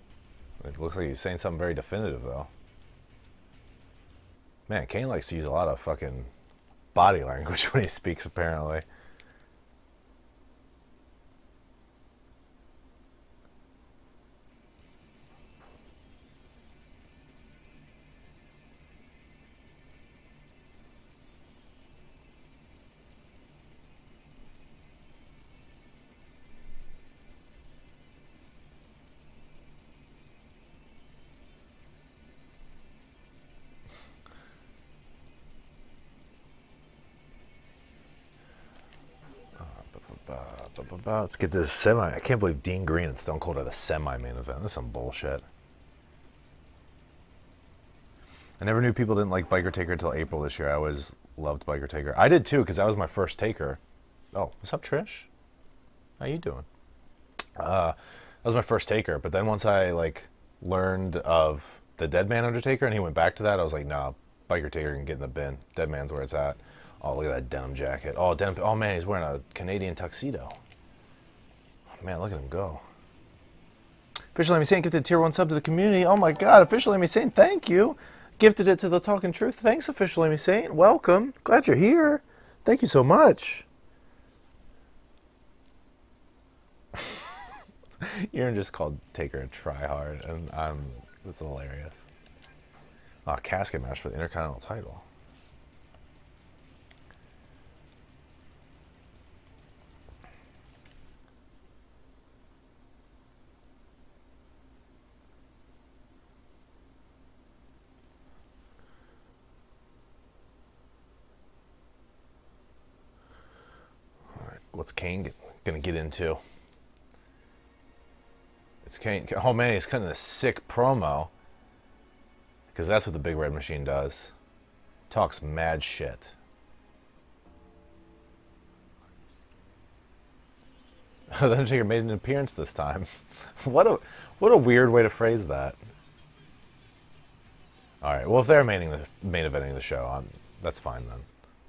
It looks like he's saying something very definitive, though. Man, Kane likes to use a lot of fucking body language when he speaks, apparently. Let's get to the semi. I can't believe Dean Green and Stone Cold are the semi-main event. That's some bullshit. I never knew people didn't like Biker Taker until April this year. I always loved Biker Taker. I did too, because that was my first Taker. Oh, what's up, Trish? How you doing? That was my first Taker, but then once I like learned of the Dead Man Undertaker and he went back to that, I was like, nah, Biker Taker can get in the bin. Dead Man's where it's at. Oh, look at that denim jacket. Oh, denim. Oh man, he's wearing a Canadian tuxedo. Man, look at him go. Officially Amy Saint gifted tier 1 sub to the community. Oh my god, Officially Amy Saint, thank you. Gifted it to the Talking Truth. Thanks, Officially Amy Saint. Welcome. Glad you're here. Thank you so much. Yurin just called Taker a tryhard, and it's hilarious. Oh, casket match for the Intercontinental title. What's Kane gonna get into? It's Kane. Oh man, he's cutting a sick promo. Because that's what the Big Red Machine does. Talks mad shit. The Undertaker made an appearance this time. What a weird way to phrase that. All right. Well, if they're main eventing the show, that's fine then.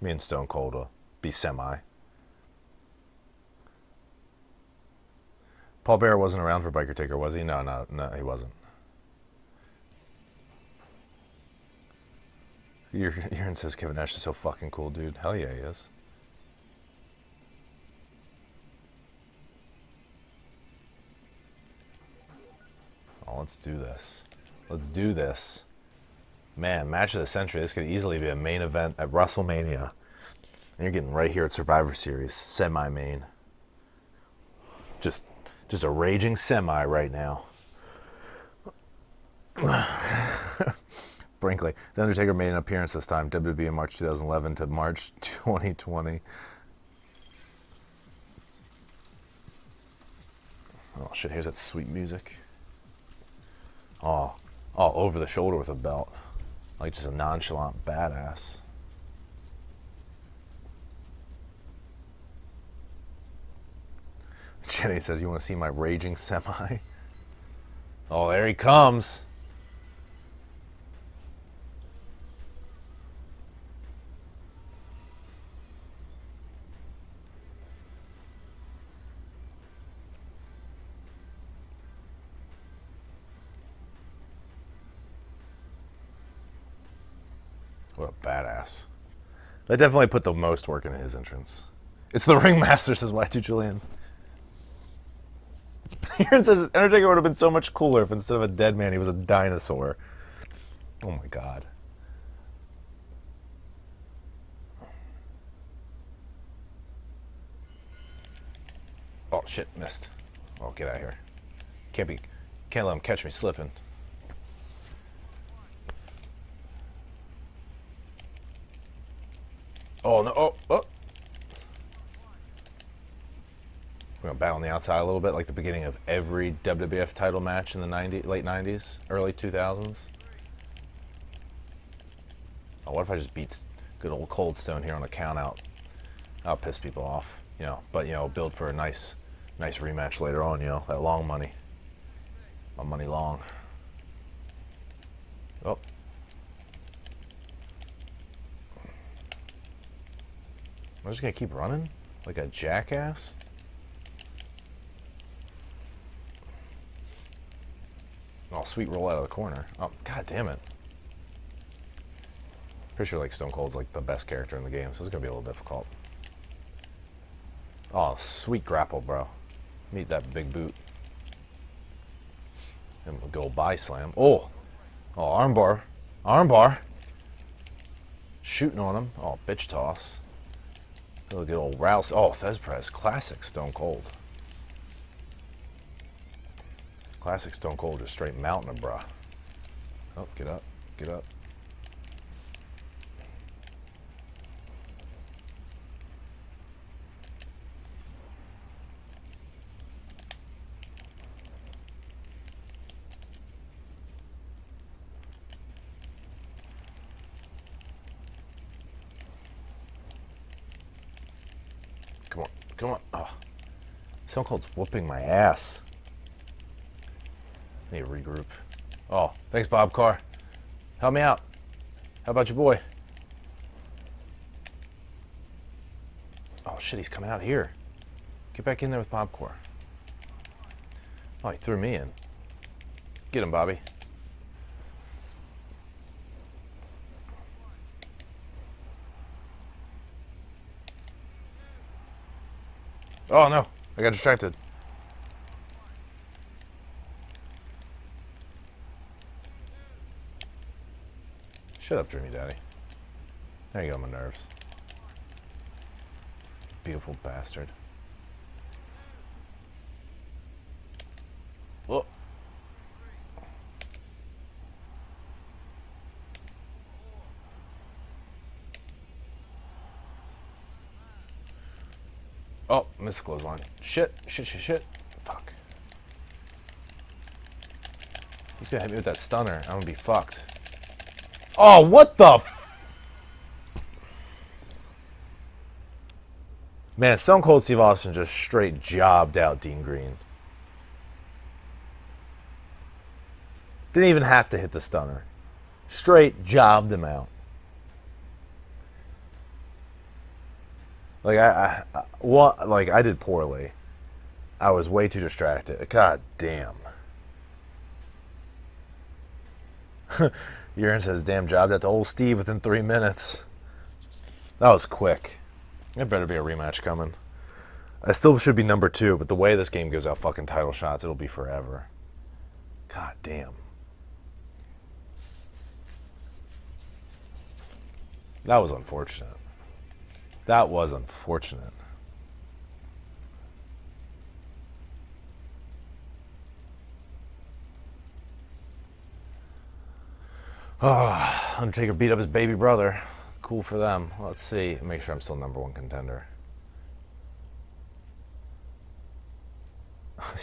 Me and Stone Cold will be semi. Paul Bearer wasn't around for Biker Taker, was he? No, he wasn't. Yurin says Kevin Nash is so fucking cool, dude. Hell yeah, he is. Oh, let's do this. Let's do this. Man, match of the century. This could easily be a main event at WrestleMania. And you're getting right here at Survivor Series. Semi-main. Just a raging semi right now. Brinkley. The Undertaker made an appearance this time. WWE in March 2011 to March 2020. Oh, shit. Here's that sweet music. Oh, over the shoulder with a belt. Like just a nonchalant badass. Jenny says, you want to see my raging semi? Oh, there he comes. What a badass. That definitely put the most work into his entrance. It's the Ringmaster, says Y2 Julian. Aaron says Undertaker would have been so much cooler if instead of a dead man, he was a dinosaur. Oh my god. Oh shit, missed. Oh, get out of here. Can't let him catch me slipping. Oh no, oh. We're going to battle on the outside a little bit, like the beginning of every WWF title match in the late 90s, early 2000s. Oh, what if I just beat good old Cold Stone here on a count-out? I'll piss people off, you know, but, you know, build for a nice rematch later on, you know, that long money. My money long. Oh. I'm just going to keep running like a jackass. Oh, sweet roll out of the corner. Oh, god damn it. Pretty sure like Stone Cold's like the best character in the game, so it's gonna be a little difficult. Oh, sweet grapple, bro. Meet that big boot. And we'll go by slam. Oh, armbar. Armbar. Shooting on him. Oh, bitch toss. Look at old Rouse. Oh, Thez Press. Classic Stone Cold. Classic Stone Cold, just straight mountain of bra. Oh, get up, get up. Come on, come on. Oh. Stone Cold's whooping my ass. Need to regroup. Oh, thanks, Bob Kor. Help me out. How about your boy? Oh, shit, he's coming out here. Get back in there with Bob Kor. Oh, he threw me in. Get him, Bobby. Oh, no. I got distracted. Shut up, Dreamy Daddy. There you go, my nerves. Beautiful bastard. Whoa. Oh, missed the clothesline. Shit. Fuck. He's gonna hit me with that stunner. I'm gonna be fucked. Oh, what the f- Man, Stone Cold Steve Austin just straight jobbed out Dean Green. Didn't even have to hit the stunner. Straight jobbed him out. Like I did poorly. I was way too distracted. God damn. Yurin says, "Damn, job that to old Steve within 3 minutes." That was quick. There better be a rematch coming. I still should be number 2, but the way this game gives out fucking title shots, it'll be forever. God damn. That was unfortunate. That was unfortunate. Oh, Undertaker beat up his baby brother. Cool for them. Let's see. Make sure I'm still number 1 contender.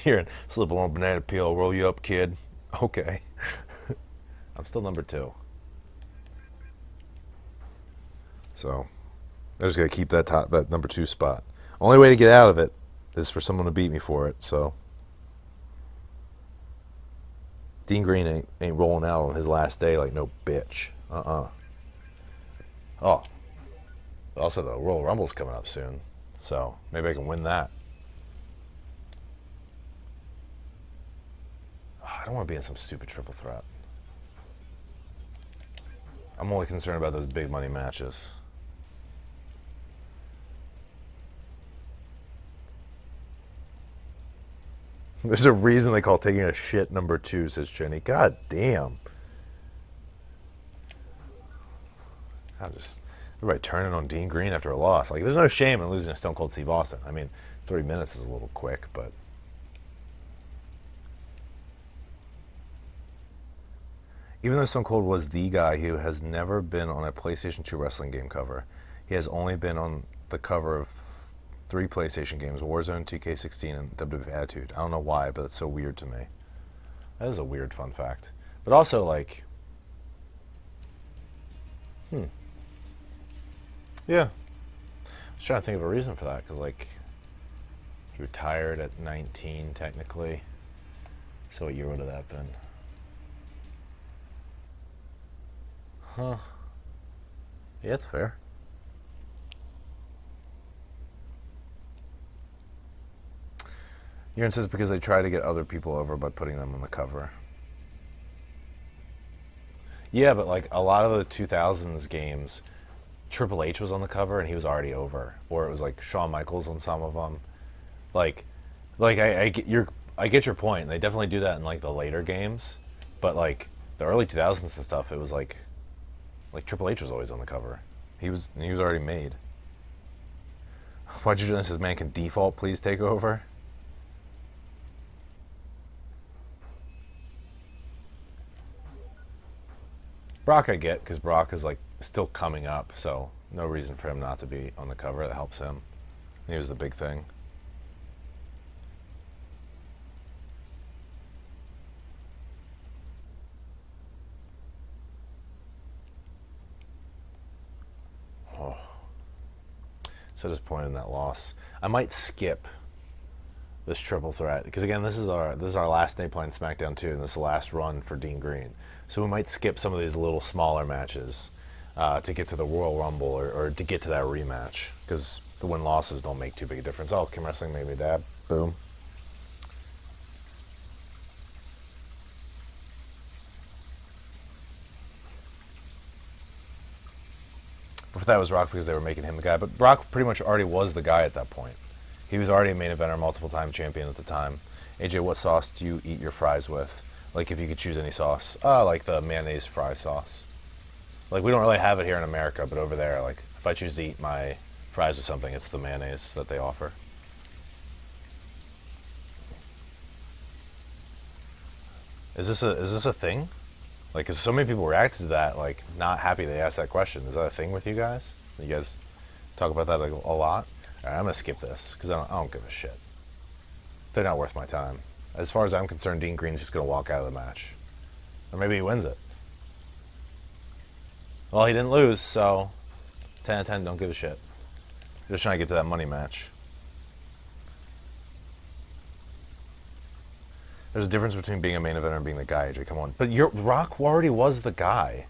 Here, slip a long banana peel. Roll you up, kid. Okay. I'm still number 2. So, I just gotta keep that number 2 spot. Only way to get out of it is for someone to beat me for it. So, Dean Green ain't rolling out on his last day like no bitch. Oh, also the Royal Rumble's coming up soon, so maybe I can win that. Oh, I don't want to be in some stupid triple threat. I'm only concerned about those big money matches. There's a reason they call taking a shit number 2, says Jenny. God damn. I'm just everybody turning on Dean Green after a loss. Like, there's no shame in losing to Stone Cold Steve Austin. I mean, 3 minutes is a little quick, but even though Stone Cold was the guy who has never been on a PlayStation 2 wrestling game cover, he has only been on the cover of 3 PlayStation games, Warzone, TK16, and WWF Attitude. I don't know why, but it's so weird to me. That is a weird fun fact. But also, like... Yeah. I was trying to think of a reason for that, because, like, he retired at 19, technically. So what year would that have been? Huh. Yeah, it's fair. Yurin says because they try to get other people over by putting them on the cover. Yeah, but like a lot of the 2000s games, Triple H was on the cover and he was already over, or it was like Shawn Michaels on some of them. I get your point. They definitely do that in like the later games, but like the early 2000s and stuff, it was like Triple H was always on the cover. He was already made. Why'd you do this? As man can default, please take over. Brock I get, because Brock is like still coming up, so no reason for him not to be on the cover. That helps him. He was the big thing. Oh, so disappointed in that loss. I might skip this triple threat because again, this is our last day playing SmackDown 2, and this is the last run for Dean Green. So we might skip some of these little smaller matches to get to the Royal Rumble or to get to that rematch, because the win-losses don't make too big a difference. Oh, Kim Wrestling made me dab. Boom. Before that was Rock because they were making him the guy, but Brock pretty much already was the guy at that point. He was already a main eventer, multiple-time champion at the time. AJ, what sauce do you eat your fries with? Like, if you could choose any sauce. Like the mayonnaise fry sauce. Like, we don't really have it here in America, but over there, like, if I choose to eat my fries with something, it's the mayonnaise that they offer. Is this a thing? Like, 'cause so many people reacted to that, like, not happy they asked that question. Is that a thing with you guys? You guys talk about that, like, a lot? All right, I'm gonna skip this, 'cause I don't give a shit. They're not worth my time. As far as I'm concerned, Dean Green's just going to walk out of the match. Or maybe he wins it. Well, he didn't lose, so 10 out of 10, don't give a shit. Just trying to get to that money match. There's a difference between being a main eventer and being the guy, AJ. Come on. But your Rock already was the guy.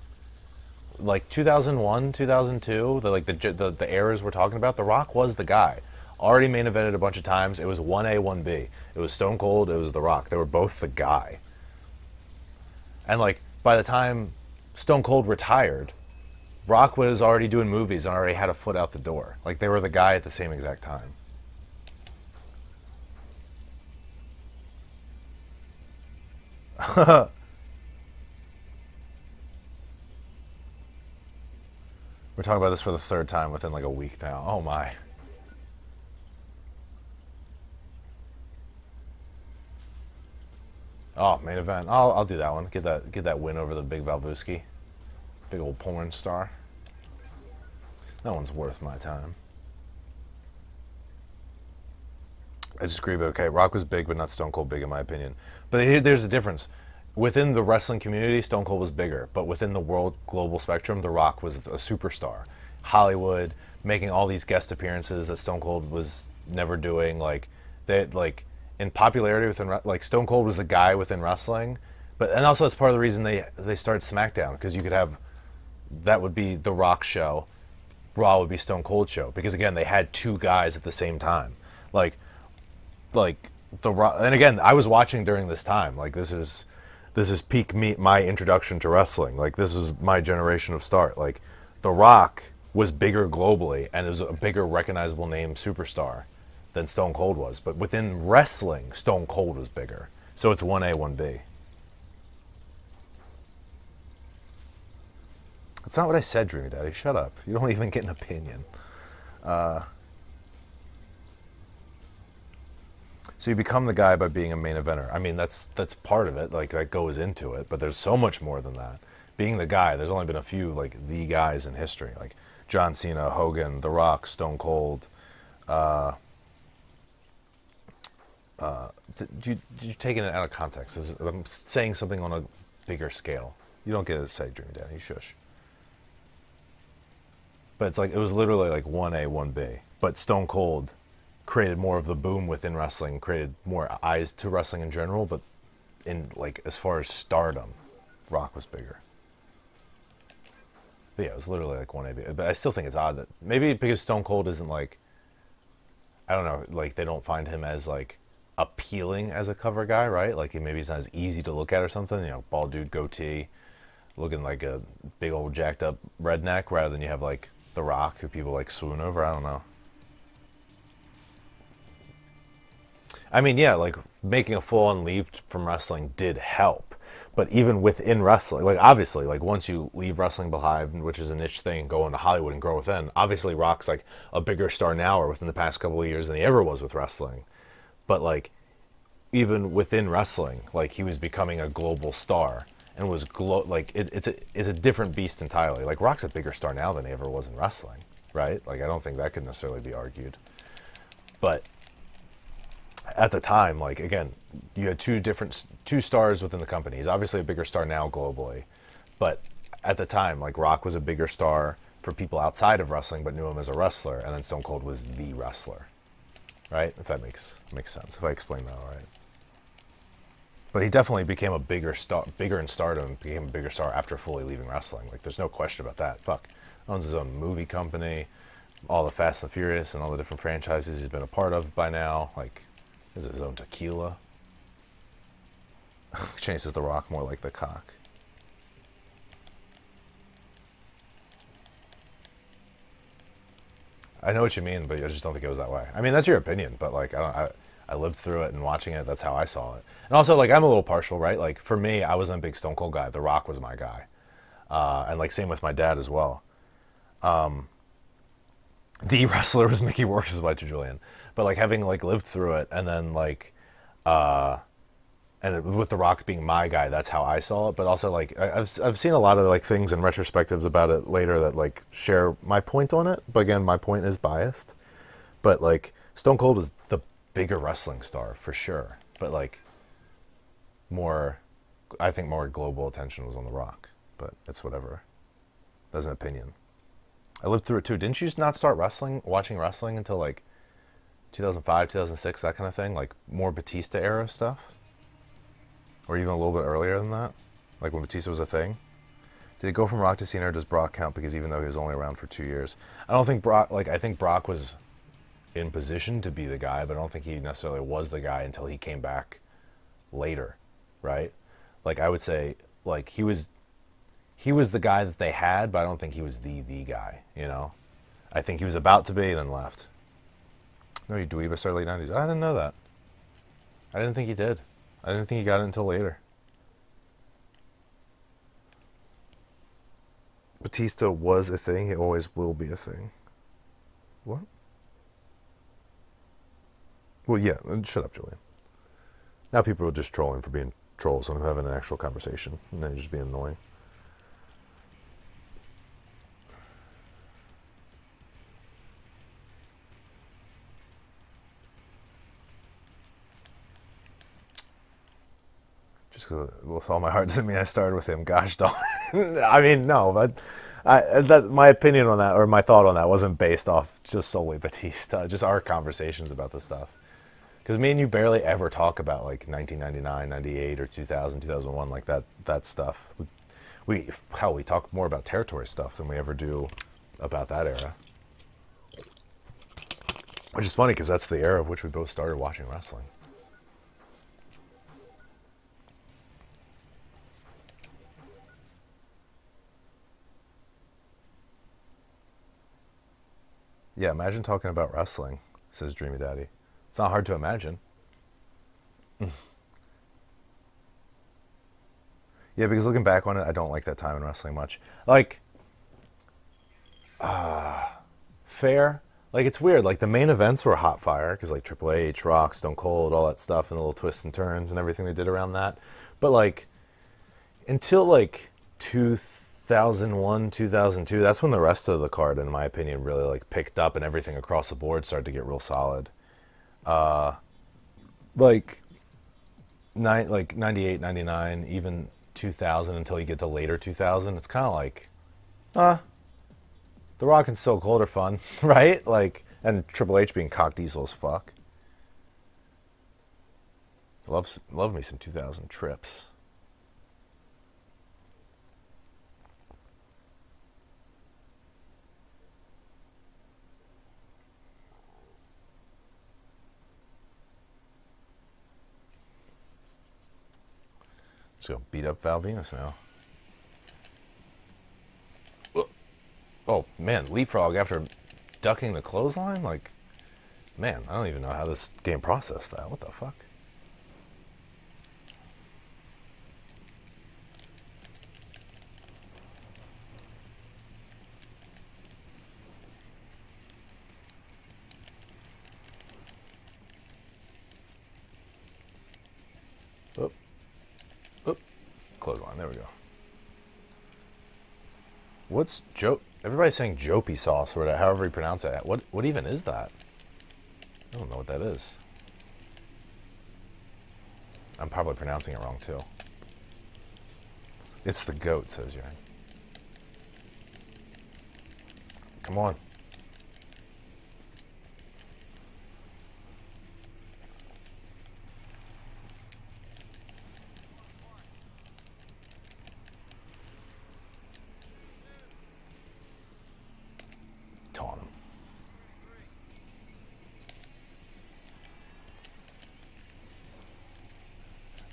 Like 2001, 2002, the eras we're talking about, The Rock was the guy. Already main evented a bunch of times. It was 1A, 1B. It was Stone Cold, it was The Rock. They were both the guy. And like by the time Stone Cold retired, Rock was already doing movies and already had a foot out the door. Like they were the guy at the same exact time. We're talking about this for the third time within like a week now. Oh my. Oh, main event. I'll do that one. Get that win over the big Valvuski. Big old porn star. That one's worth my time. I just agree, but okay, Rock was big, but not Stone Cold big in my opinion. But there's a difference. Within the wrestling community, Stone Cold was bigger, but within the world global spectrum, The Rock was a superstar. Hollywood, making all these guest appearances that Stone Cold was never doing. Like in popularity within, like Stone Cold was the guy within wrestling. And also that's part of the reason they started SmackDown, because you could have, that would be The Rock show, Raw would be Stone Cold show, because again, they had two guys at the same time. Like The Rock, and again, I was watching during this time. Like this is peak me, my introduction to wrestling. Like this is my generation of start. Like The Rock was bigger globally and it was a bigger recognizable name superstar than Stone Cold was. But within wrestling, Stone Cold was bigger. So it's 1A, 1B. That's not what I said, Dreamy Daddy. Shut up. You don't even get an opinion. So you become the guy by being a main eventer. I mean, that's part of it. Like that goes into it, but there's so much more than that. Being the guy, there's only been a few like the guys in history, like John Cena, Hogan, The Rock, Stone Cold. You're taking it out of context. I'm saying something on a bigger scale. You don't get to say Dream Daddy. You shush. But it's like it was literally like 1A, 1B. But Stone Cold created more of the boom within wrestling, created more eyes to wrestling in general, but in like as far as stardom, Rock was bigger. But yeah, it was literally like 1A. But I still think it's odd that maybe because Stone Cold isn't like, I don't know, like they don't find him as like appealing as a cover guy, right? Like maybe he's not as easy to look at or something, you know, bald dude, goatee, looking like a big old jacked up redneck, rather than you have like The Rock who people like swoon over. I don't know. I mean, yeah, like making a full-on leave from wrestling did help, but even within wrestling, like obviously, like once you leave wrestling behind, which is a niche thing, go into Hollywood and grow within, obviously Rock's like a bigger star now or within the past couple of years than he ever was with wrestling. But like, even within wrestling, like he was becoming a global star and was it's a different beast entirely. Like Rock's a bigger star now than he ever was in wrestling, right? Like I don't think that could necessarily be argued, but at the time, like again, you had two stars within the company. He's obviously a bigger star now globally, but at the time, like Rock was a bigger star for people outside of wrestling but knew him as a wrestler, and then Stone Cold was the wrestler, right? If that makes sense, if I explain that all right. But he definitely became a bigger star, bigger in stardom, became a bigger star after fully leaving wrestling. Like there's no question about that. Fuck, owns his own movie company, all the Fast and Furious and all the different franchises he's been a part of by now. Like is his own tequila. Changes The Rock more like the cock. I know what you mean, but I just don't think it was that way. I mean, that's your opinion, but like I lived through it and watching it, that's how I saw it. And also, like I'm a little partial, right? Like for me, I wasn't a big Stone Cold guy. The Rock was my guy, and like same with my dad as well. The wrestler was Mickey Rourke, is by Julian. But like having like lived through it and then like, and with The Rock being my guy, that's how I saw it. But also like I've seen a lot of like things and retrospectives about it later that like share my point on it. But again, my point is biased. But like Stone Cold was the bigger wrestling star for sure. But like more, I think more global attention was on The Rock. But it's whatever. That's an opinion. I lived through it too. Didn't you not start watching wrestling until like 2005, 2006, that kind of thing? Like more Batista era stuff? Or even a little bit earlier than that? Like when Batista was a thing? Did it go from Rock to Cena, or does Brock count? Because even though he was only around for 2 years, I don't think Brock, like, I think Brock was in position to be the guy, but I don't think he necessarily was the guy until he came back later, right? Like, I would say, like, he was the guy that they had, but I don't think he was the guy, you know? I think he was about to be and then left. No, you dweeb, I started late 90s. I didn't know that. I didn't think he did. I didn't think he got it until later. Batista was a thing. He always will be a thing. What? Well, yeah. Shut up, Julian. Now people are just trolling for being trolls when I'm having an actual conversation. And then just being annoying. Just because with all my heart doesn't mean I started with him. Gosh darn. I mean, no, but my opinion on that, or my thought on that, wasn't based off just solely Batista, just our conversations about this stuff. Because me and you barely ever talk about, like, 1999, 98, or 2000, 2001, like that stuff. We talk more about territory stuff than we ever do about that era. Which is funny, because that's the era of which we both started watching wrestling. Yeah, imagine talking about wrestling, says Dreamy Daddy. It's not hard to imagine. Yeah, because looking back on it, I don't like that time in wrestling much. Like, fair. Like, it's weird. Like, the main events were hot fire, because, like, Triple H, Rock, Stone Cold, all that stuff, and the little twists and turns and everything they did around that. But, like, until, like, 2001, 2002, that's when the rest of the card, in my opinion, really, like, picked up, and everything across the board started to get real solid. Like 98, 99, even 2000, until you get to later 2000, it's kind of like, The Rock and Stone Cold are fun, right? Like, and Triple H being cock diesel as fuck. Love me some 2000 trips. Just gonna beat up Val Venis now. Oh man, leapfrog after ducking the clothesline? Like, man, I don't even know how this game processed that. What the fuck? Clothesline, there we go. What's Jope? Everybody's saying Jopey sauce, or however you pronounce that. What even is that? I don't know what that is. I'm probably pronouncing it wrong too. It's the goat, says Yurin. Come on.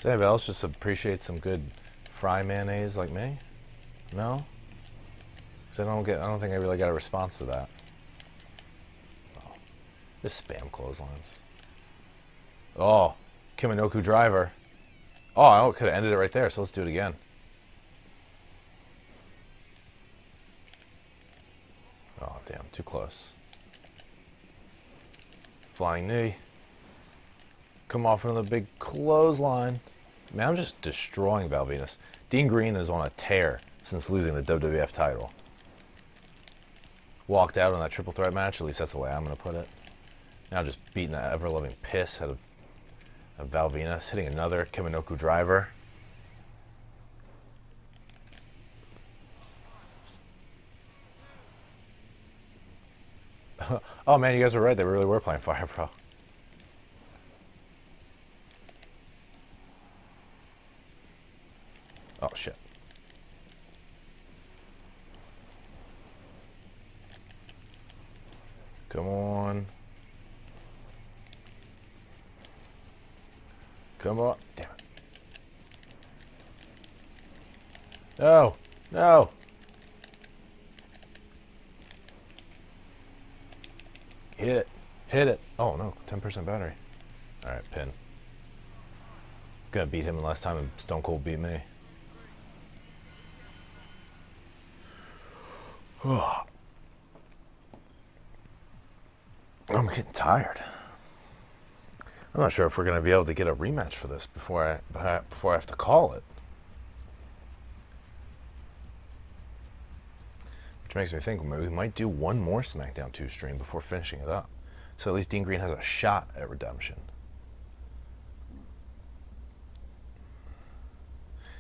Does anybody else just appreciate some good fry mayonnaise like me? No? Because I don't think I really got a response to that. Oh, just spam clotheslines. Oh, Kiminoku driver. Oh, I could have ended it right there, so let's do it again. Oh, damn, too close. Flying knee. Come off another big clothesline. Man, I'm just destroying Val Venis. Dean Green is on a tear since losing the WWF title. Walked out on that triple threat match, at least that's the way I'm going to put it. Now just beating that ever-loving piss out of Val Venis, hitting another Kiminoku driver. Oh man, you guys were right. They really were playing Fire Pro. Oh shit. Come on. Come on. Damn it. No. No. Hit it. Hit it. Oh, no. 10% battery. All right, pin. Gonna beat him last time and Stone Cold beat me. I'm getting tired. I'm not sure if we're gonna be able to get a rematch for this before I have to call it. Which makes me think we might do one more Smackdown 2 stream before finishing it up. So at least Dean Green has a shot at redemption.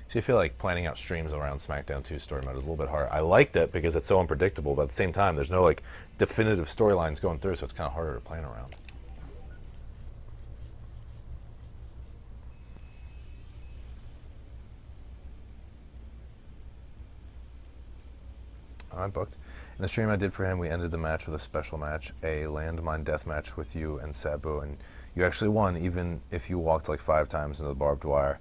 So you feel like planning out streams around Smackdown 2 story mode is a little bit hard. I liked it because it's so unpredictable, but at the same time, there's no like definitive storylines going through, so it's kind of harder to plan around. I'm booked. In the stream I did for him, we ended the match with a special match, a landmine death match with you and Sabu, and you actually won, even if you walked like 5 times into the barbed wire.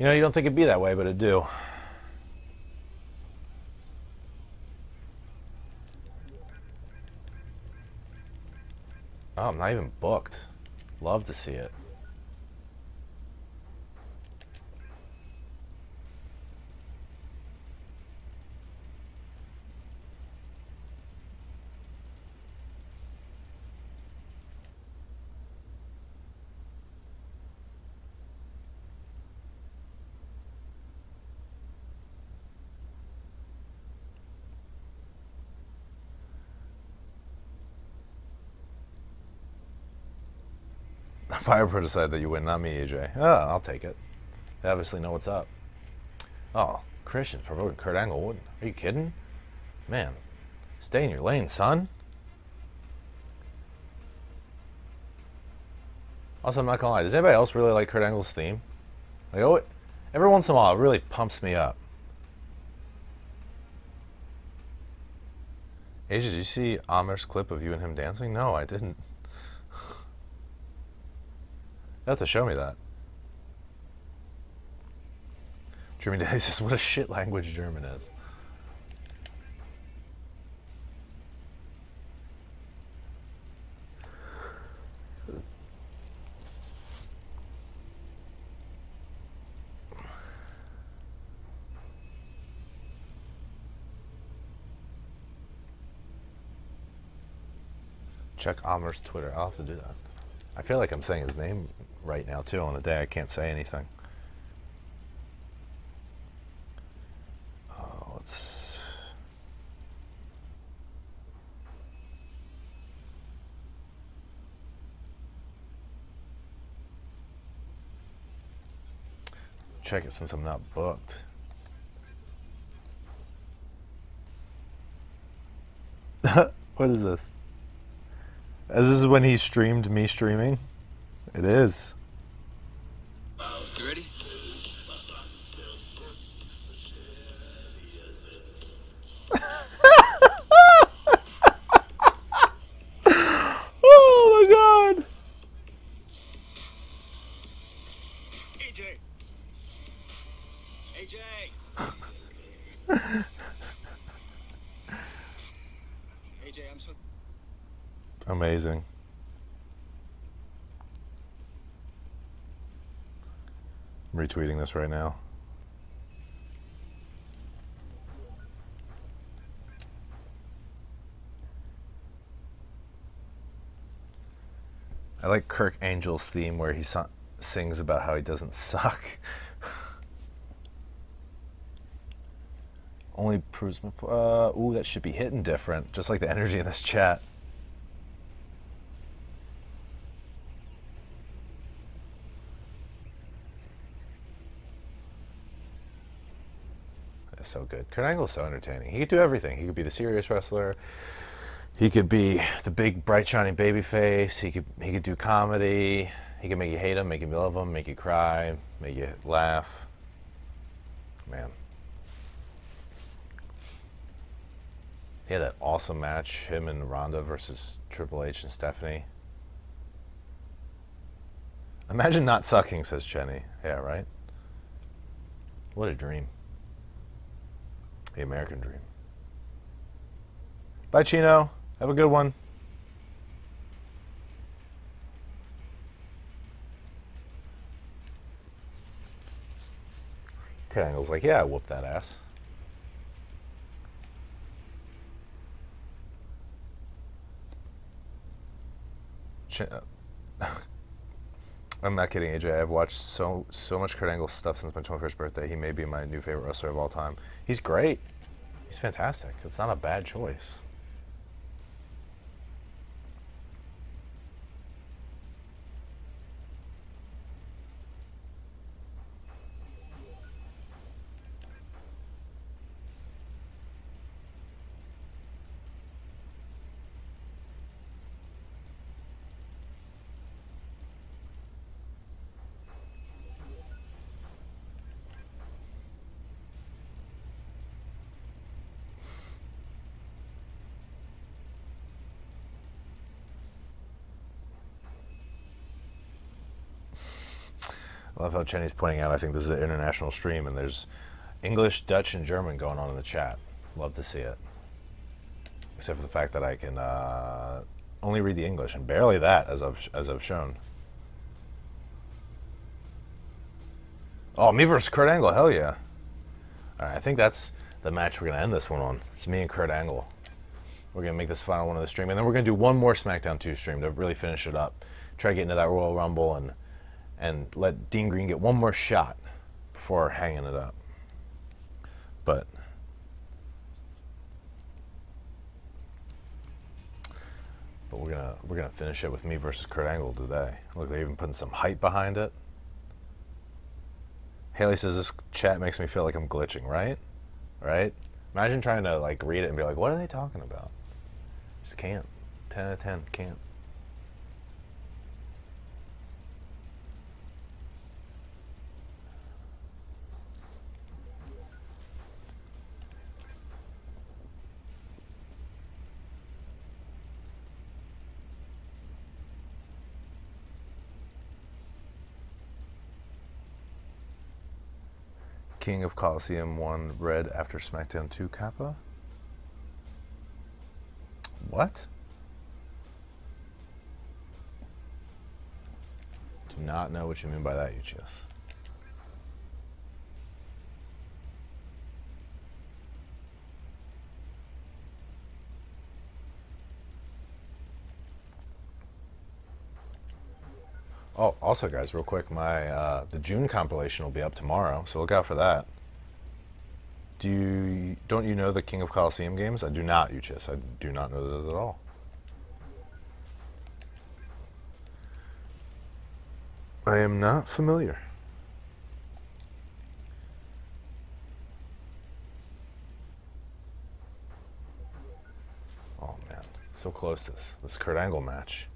You know, you don't think it'd be that way, but it do. Oh, I'm not even booked. Love to see it. Fire Pro decided that you win, not me, AJ. Oh, I'll take it. They obviously know what's up. Oh, Christian's provoking Kurt Angle, wouldn't? Are you kidding? Man, stay in your lane, son. Also, I'm not gonna lie, does anybody else really like Kurt Angle's theme? Like, oh, every once in a while, it really pumps me up. AJ, did you see Amir's clip of you and him dancing? No, I didn't. You'll have to show me that. Dream Daddy says, what a shit language German is. Check Amir's Twitter. I'll have to do that. I feel like I'm saying his name right now too on a day I can't say anything. Oh, let's check it since I'm not booked. What is this? As this is when he streamed me streaming. It is. You ready? Oh my god. AJ. AJ. AJ, I'm so amazing. I'm retweeting this right now. I like Kurt Angle's theme where he sings about how he doesn't suck. Only proves my point. Ooh, that should be hitting different, just like the energy in this chat. So good. Kurt Angle is so entertaining. He could do everything. He could be the serious wrestler. He could be the big, bright, shining baby face. He could do comedy. He could make you hate him, make you love him, make you cry, make you laugh. Man. He had that awesome match, him and Ronda versus Triple H and Stephanie. Imagine not sucking, says Jenny. Yeah, right? What a dream. The American dream. Bye, Chino. Have a good one. Kurt Angle's like, yeah, I whooped that ass. I'm not kidding, AJ. I've watched so much Kurt Angle stuff since my 21st birthday. He may be my new favorite wrestler of all time. He's great. He's fantastic. It's not a bad choice. I love how Chenny's pointing out, I think this is an international stream, and there's English, Dutch, and German going on in the chat. Love to see it. Except for the fact that I can only read the English, and barely that, as I've shown. Oh, me versus Kurt Angle, hell yeah. All right, I think that's the match we're going to end this one on. It's me and Kurt Angle. We're going to make this final one of the stream, and then we're going to do one more SmackDown 2 stream to really finish it up. Try to get into that Royal Rumble and let Dean Green get one more shot before hanging it up. But we're gonna finish it with me versus Kurt Angle today. Look, they're even putting some hype behind it. Haley says this chat makes me feel like I'm glitching, right? Right? Imagine trying to like read it and be like, what are they talking about? Just can't. 10 out of 10, can't. King of Coliseum 1 read after SmackDown 2 Kappa? What? Do not know what you mean by that, Uchius. Oh, also, guys, real quick, my the June compilation will be up tomorrow, so look out for that. Don't you know the King of Coliseum games? I do not, Uchis. I do not know those at all. I am not familiar. Oh man, so close this Kurt Angle match.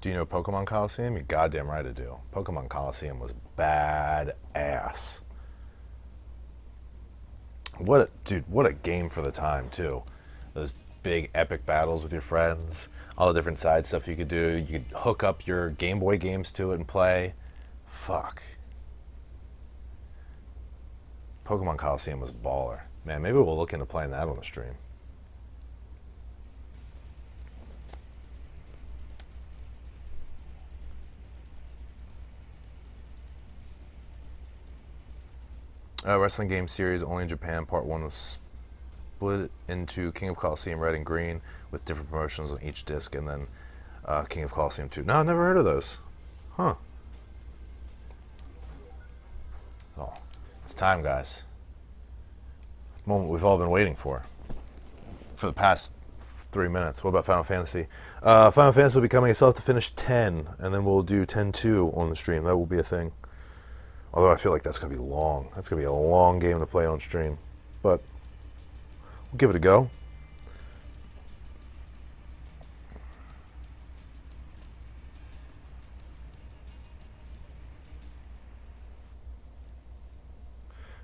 Do you know Pokemon Coliseum? You're goddamn right I do. Pokemon Coliseum was badass. What a game for the time, too. Those big epic battles with your friends, all the different side stuff you could do. You could hook up your Game Boy games to it and play. Fuck. Pokemon Coliseum was baller. Man, maybe we'll look into playing that on the stream. Wrestling Game Series Only in Japan Part 1 was split into King of Coliseum Red and Green with different promotions on each disc, and then King of Coliseum 2. No, I've never heard of those. Huh. Oh, it's time, guys. The moment we've all been waiting for the past 3 minutes. What about Final Fantasy? Final Fantasy will be coming. I still have to finish 10, and then we'll do 10-2 on the stream. That will be a thing. Although I feel like that's going to be long. That's going to be a long game to play on stream. but we'll give it a go.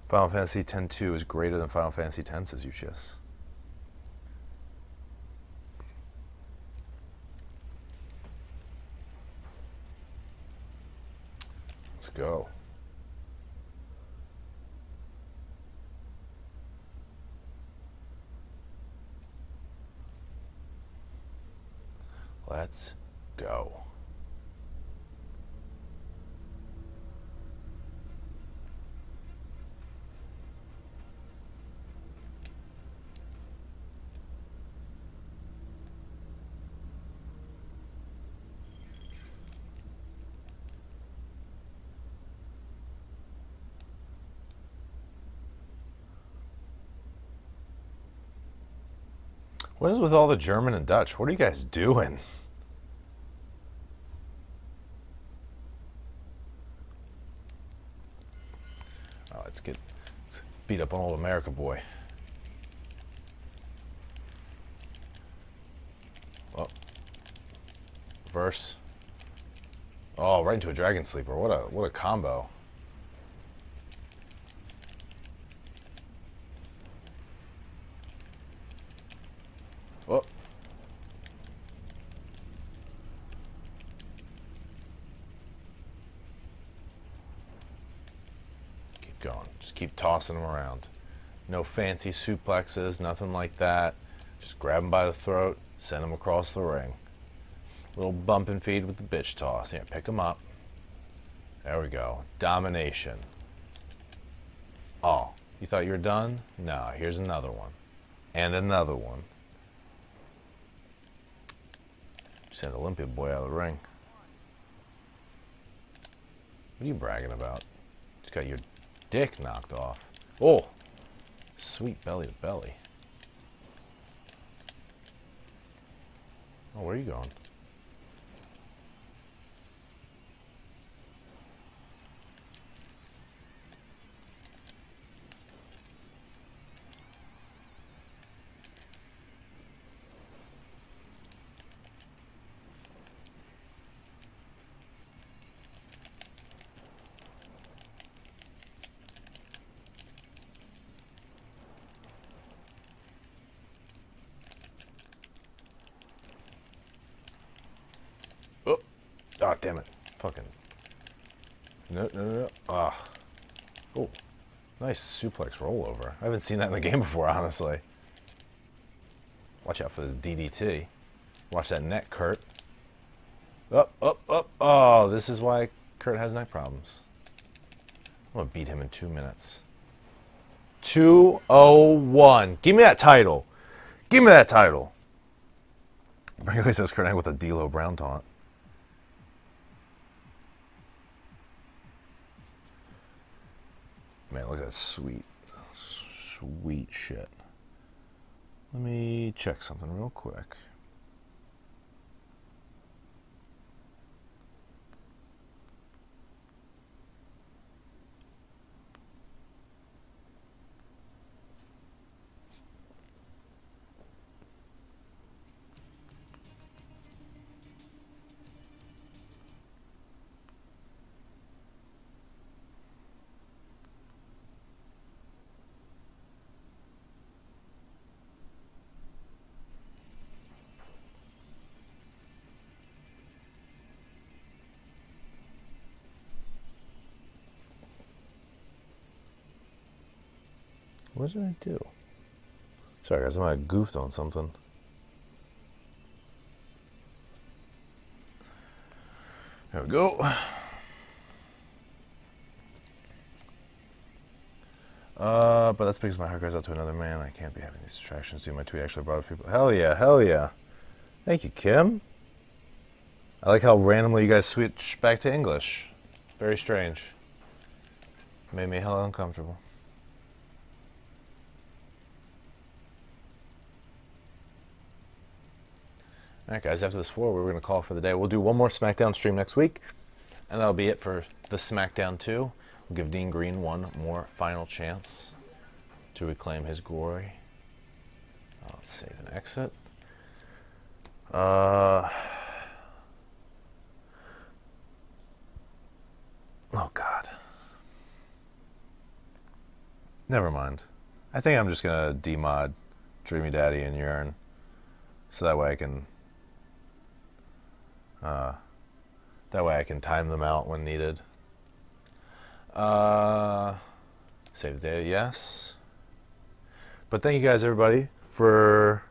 Final Fantasy X-2 is greater than Final Fantasy X, says Uchis. Let's go. Let's go. What is with all the German and Dutch? What are you guys doing? Oh, let's beat up on old America boy. Oh. Reverse. Oh, right into a Dragon Sleeper. What a combo. Keep tossing them around. No fancy suplexes, nothing like that. Just grab them by the throat, send them across the ring. Little bump and feed with the bitch toss. Yeah, pick them up. There we go. Domination. Oh, you thought you were done? No, here's another one. And another one. Send Olympia boy out of the ring. What are you bragging about? Just got your dick knocked off. Oh, sweet belly to belly. Oh, where are you going? Ah, oh, damn it. Fucking. No. Ah. Oh. Nice suplex rollover. I haven't seen that in the game before, honestly. Watch out for this DDT. Watch that neck, Kurt. Up, up, up. Oh, this is why Kurt has neck problems. I'm going to beat him in 2 minutes. 201. Give me that title. Give me that title. Brinkley says Kurt Angle with a D'Lo Brown taunt. Man, look at that sweet, sweet shit. Let me check something real quick. What did I do? Sorry guys, I might have goofed on something. There we go. But that's because my heart goes out to another man. I can't be having these distractions. Dude, my tweet actually brought up people. Hell yeah, hell yeah. Thank you, Kim. I like how randomly you guys switch back to English. Very strange. Made me hella uncomfortable. Alright guys, after this four, we're going to call for the day. We'll do one more SmackDown stream next week, and that'll be it for the SmackDown 2. We'll give Dean Green one more final chance to reclaim his glory. Let's save and exit. Oh, God. Never mind. I think I'm just going to demod Dreamy Daddy and Yurin so that way I can... that way I can time them out when needed. Save the day, yes. But thank you guys, everybody, for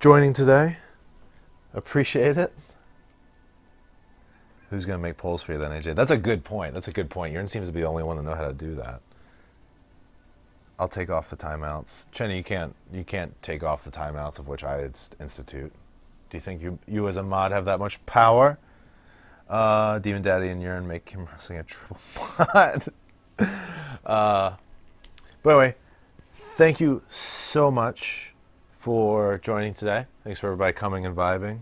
joining today. Appreciate it. Who's going to make polls for you then, AJ? That's a good point. That's a good point. Yurin seems to be the only one to know how to do that. I'll take off the timeouts. Chenny, you can't take off the timeouts, of which I institute. Do you think you as a mod have that much power? Demon Daddy and Yurin make him wrestling a triple mod. But anyway, thank you so much for joining today. Thanks for everybody coming and vibing.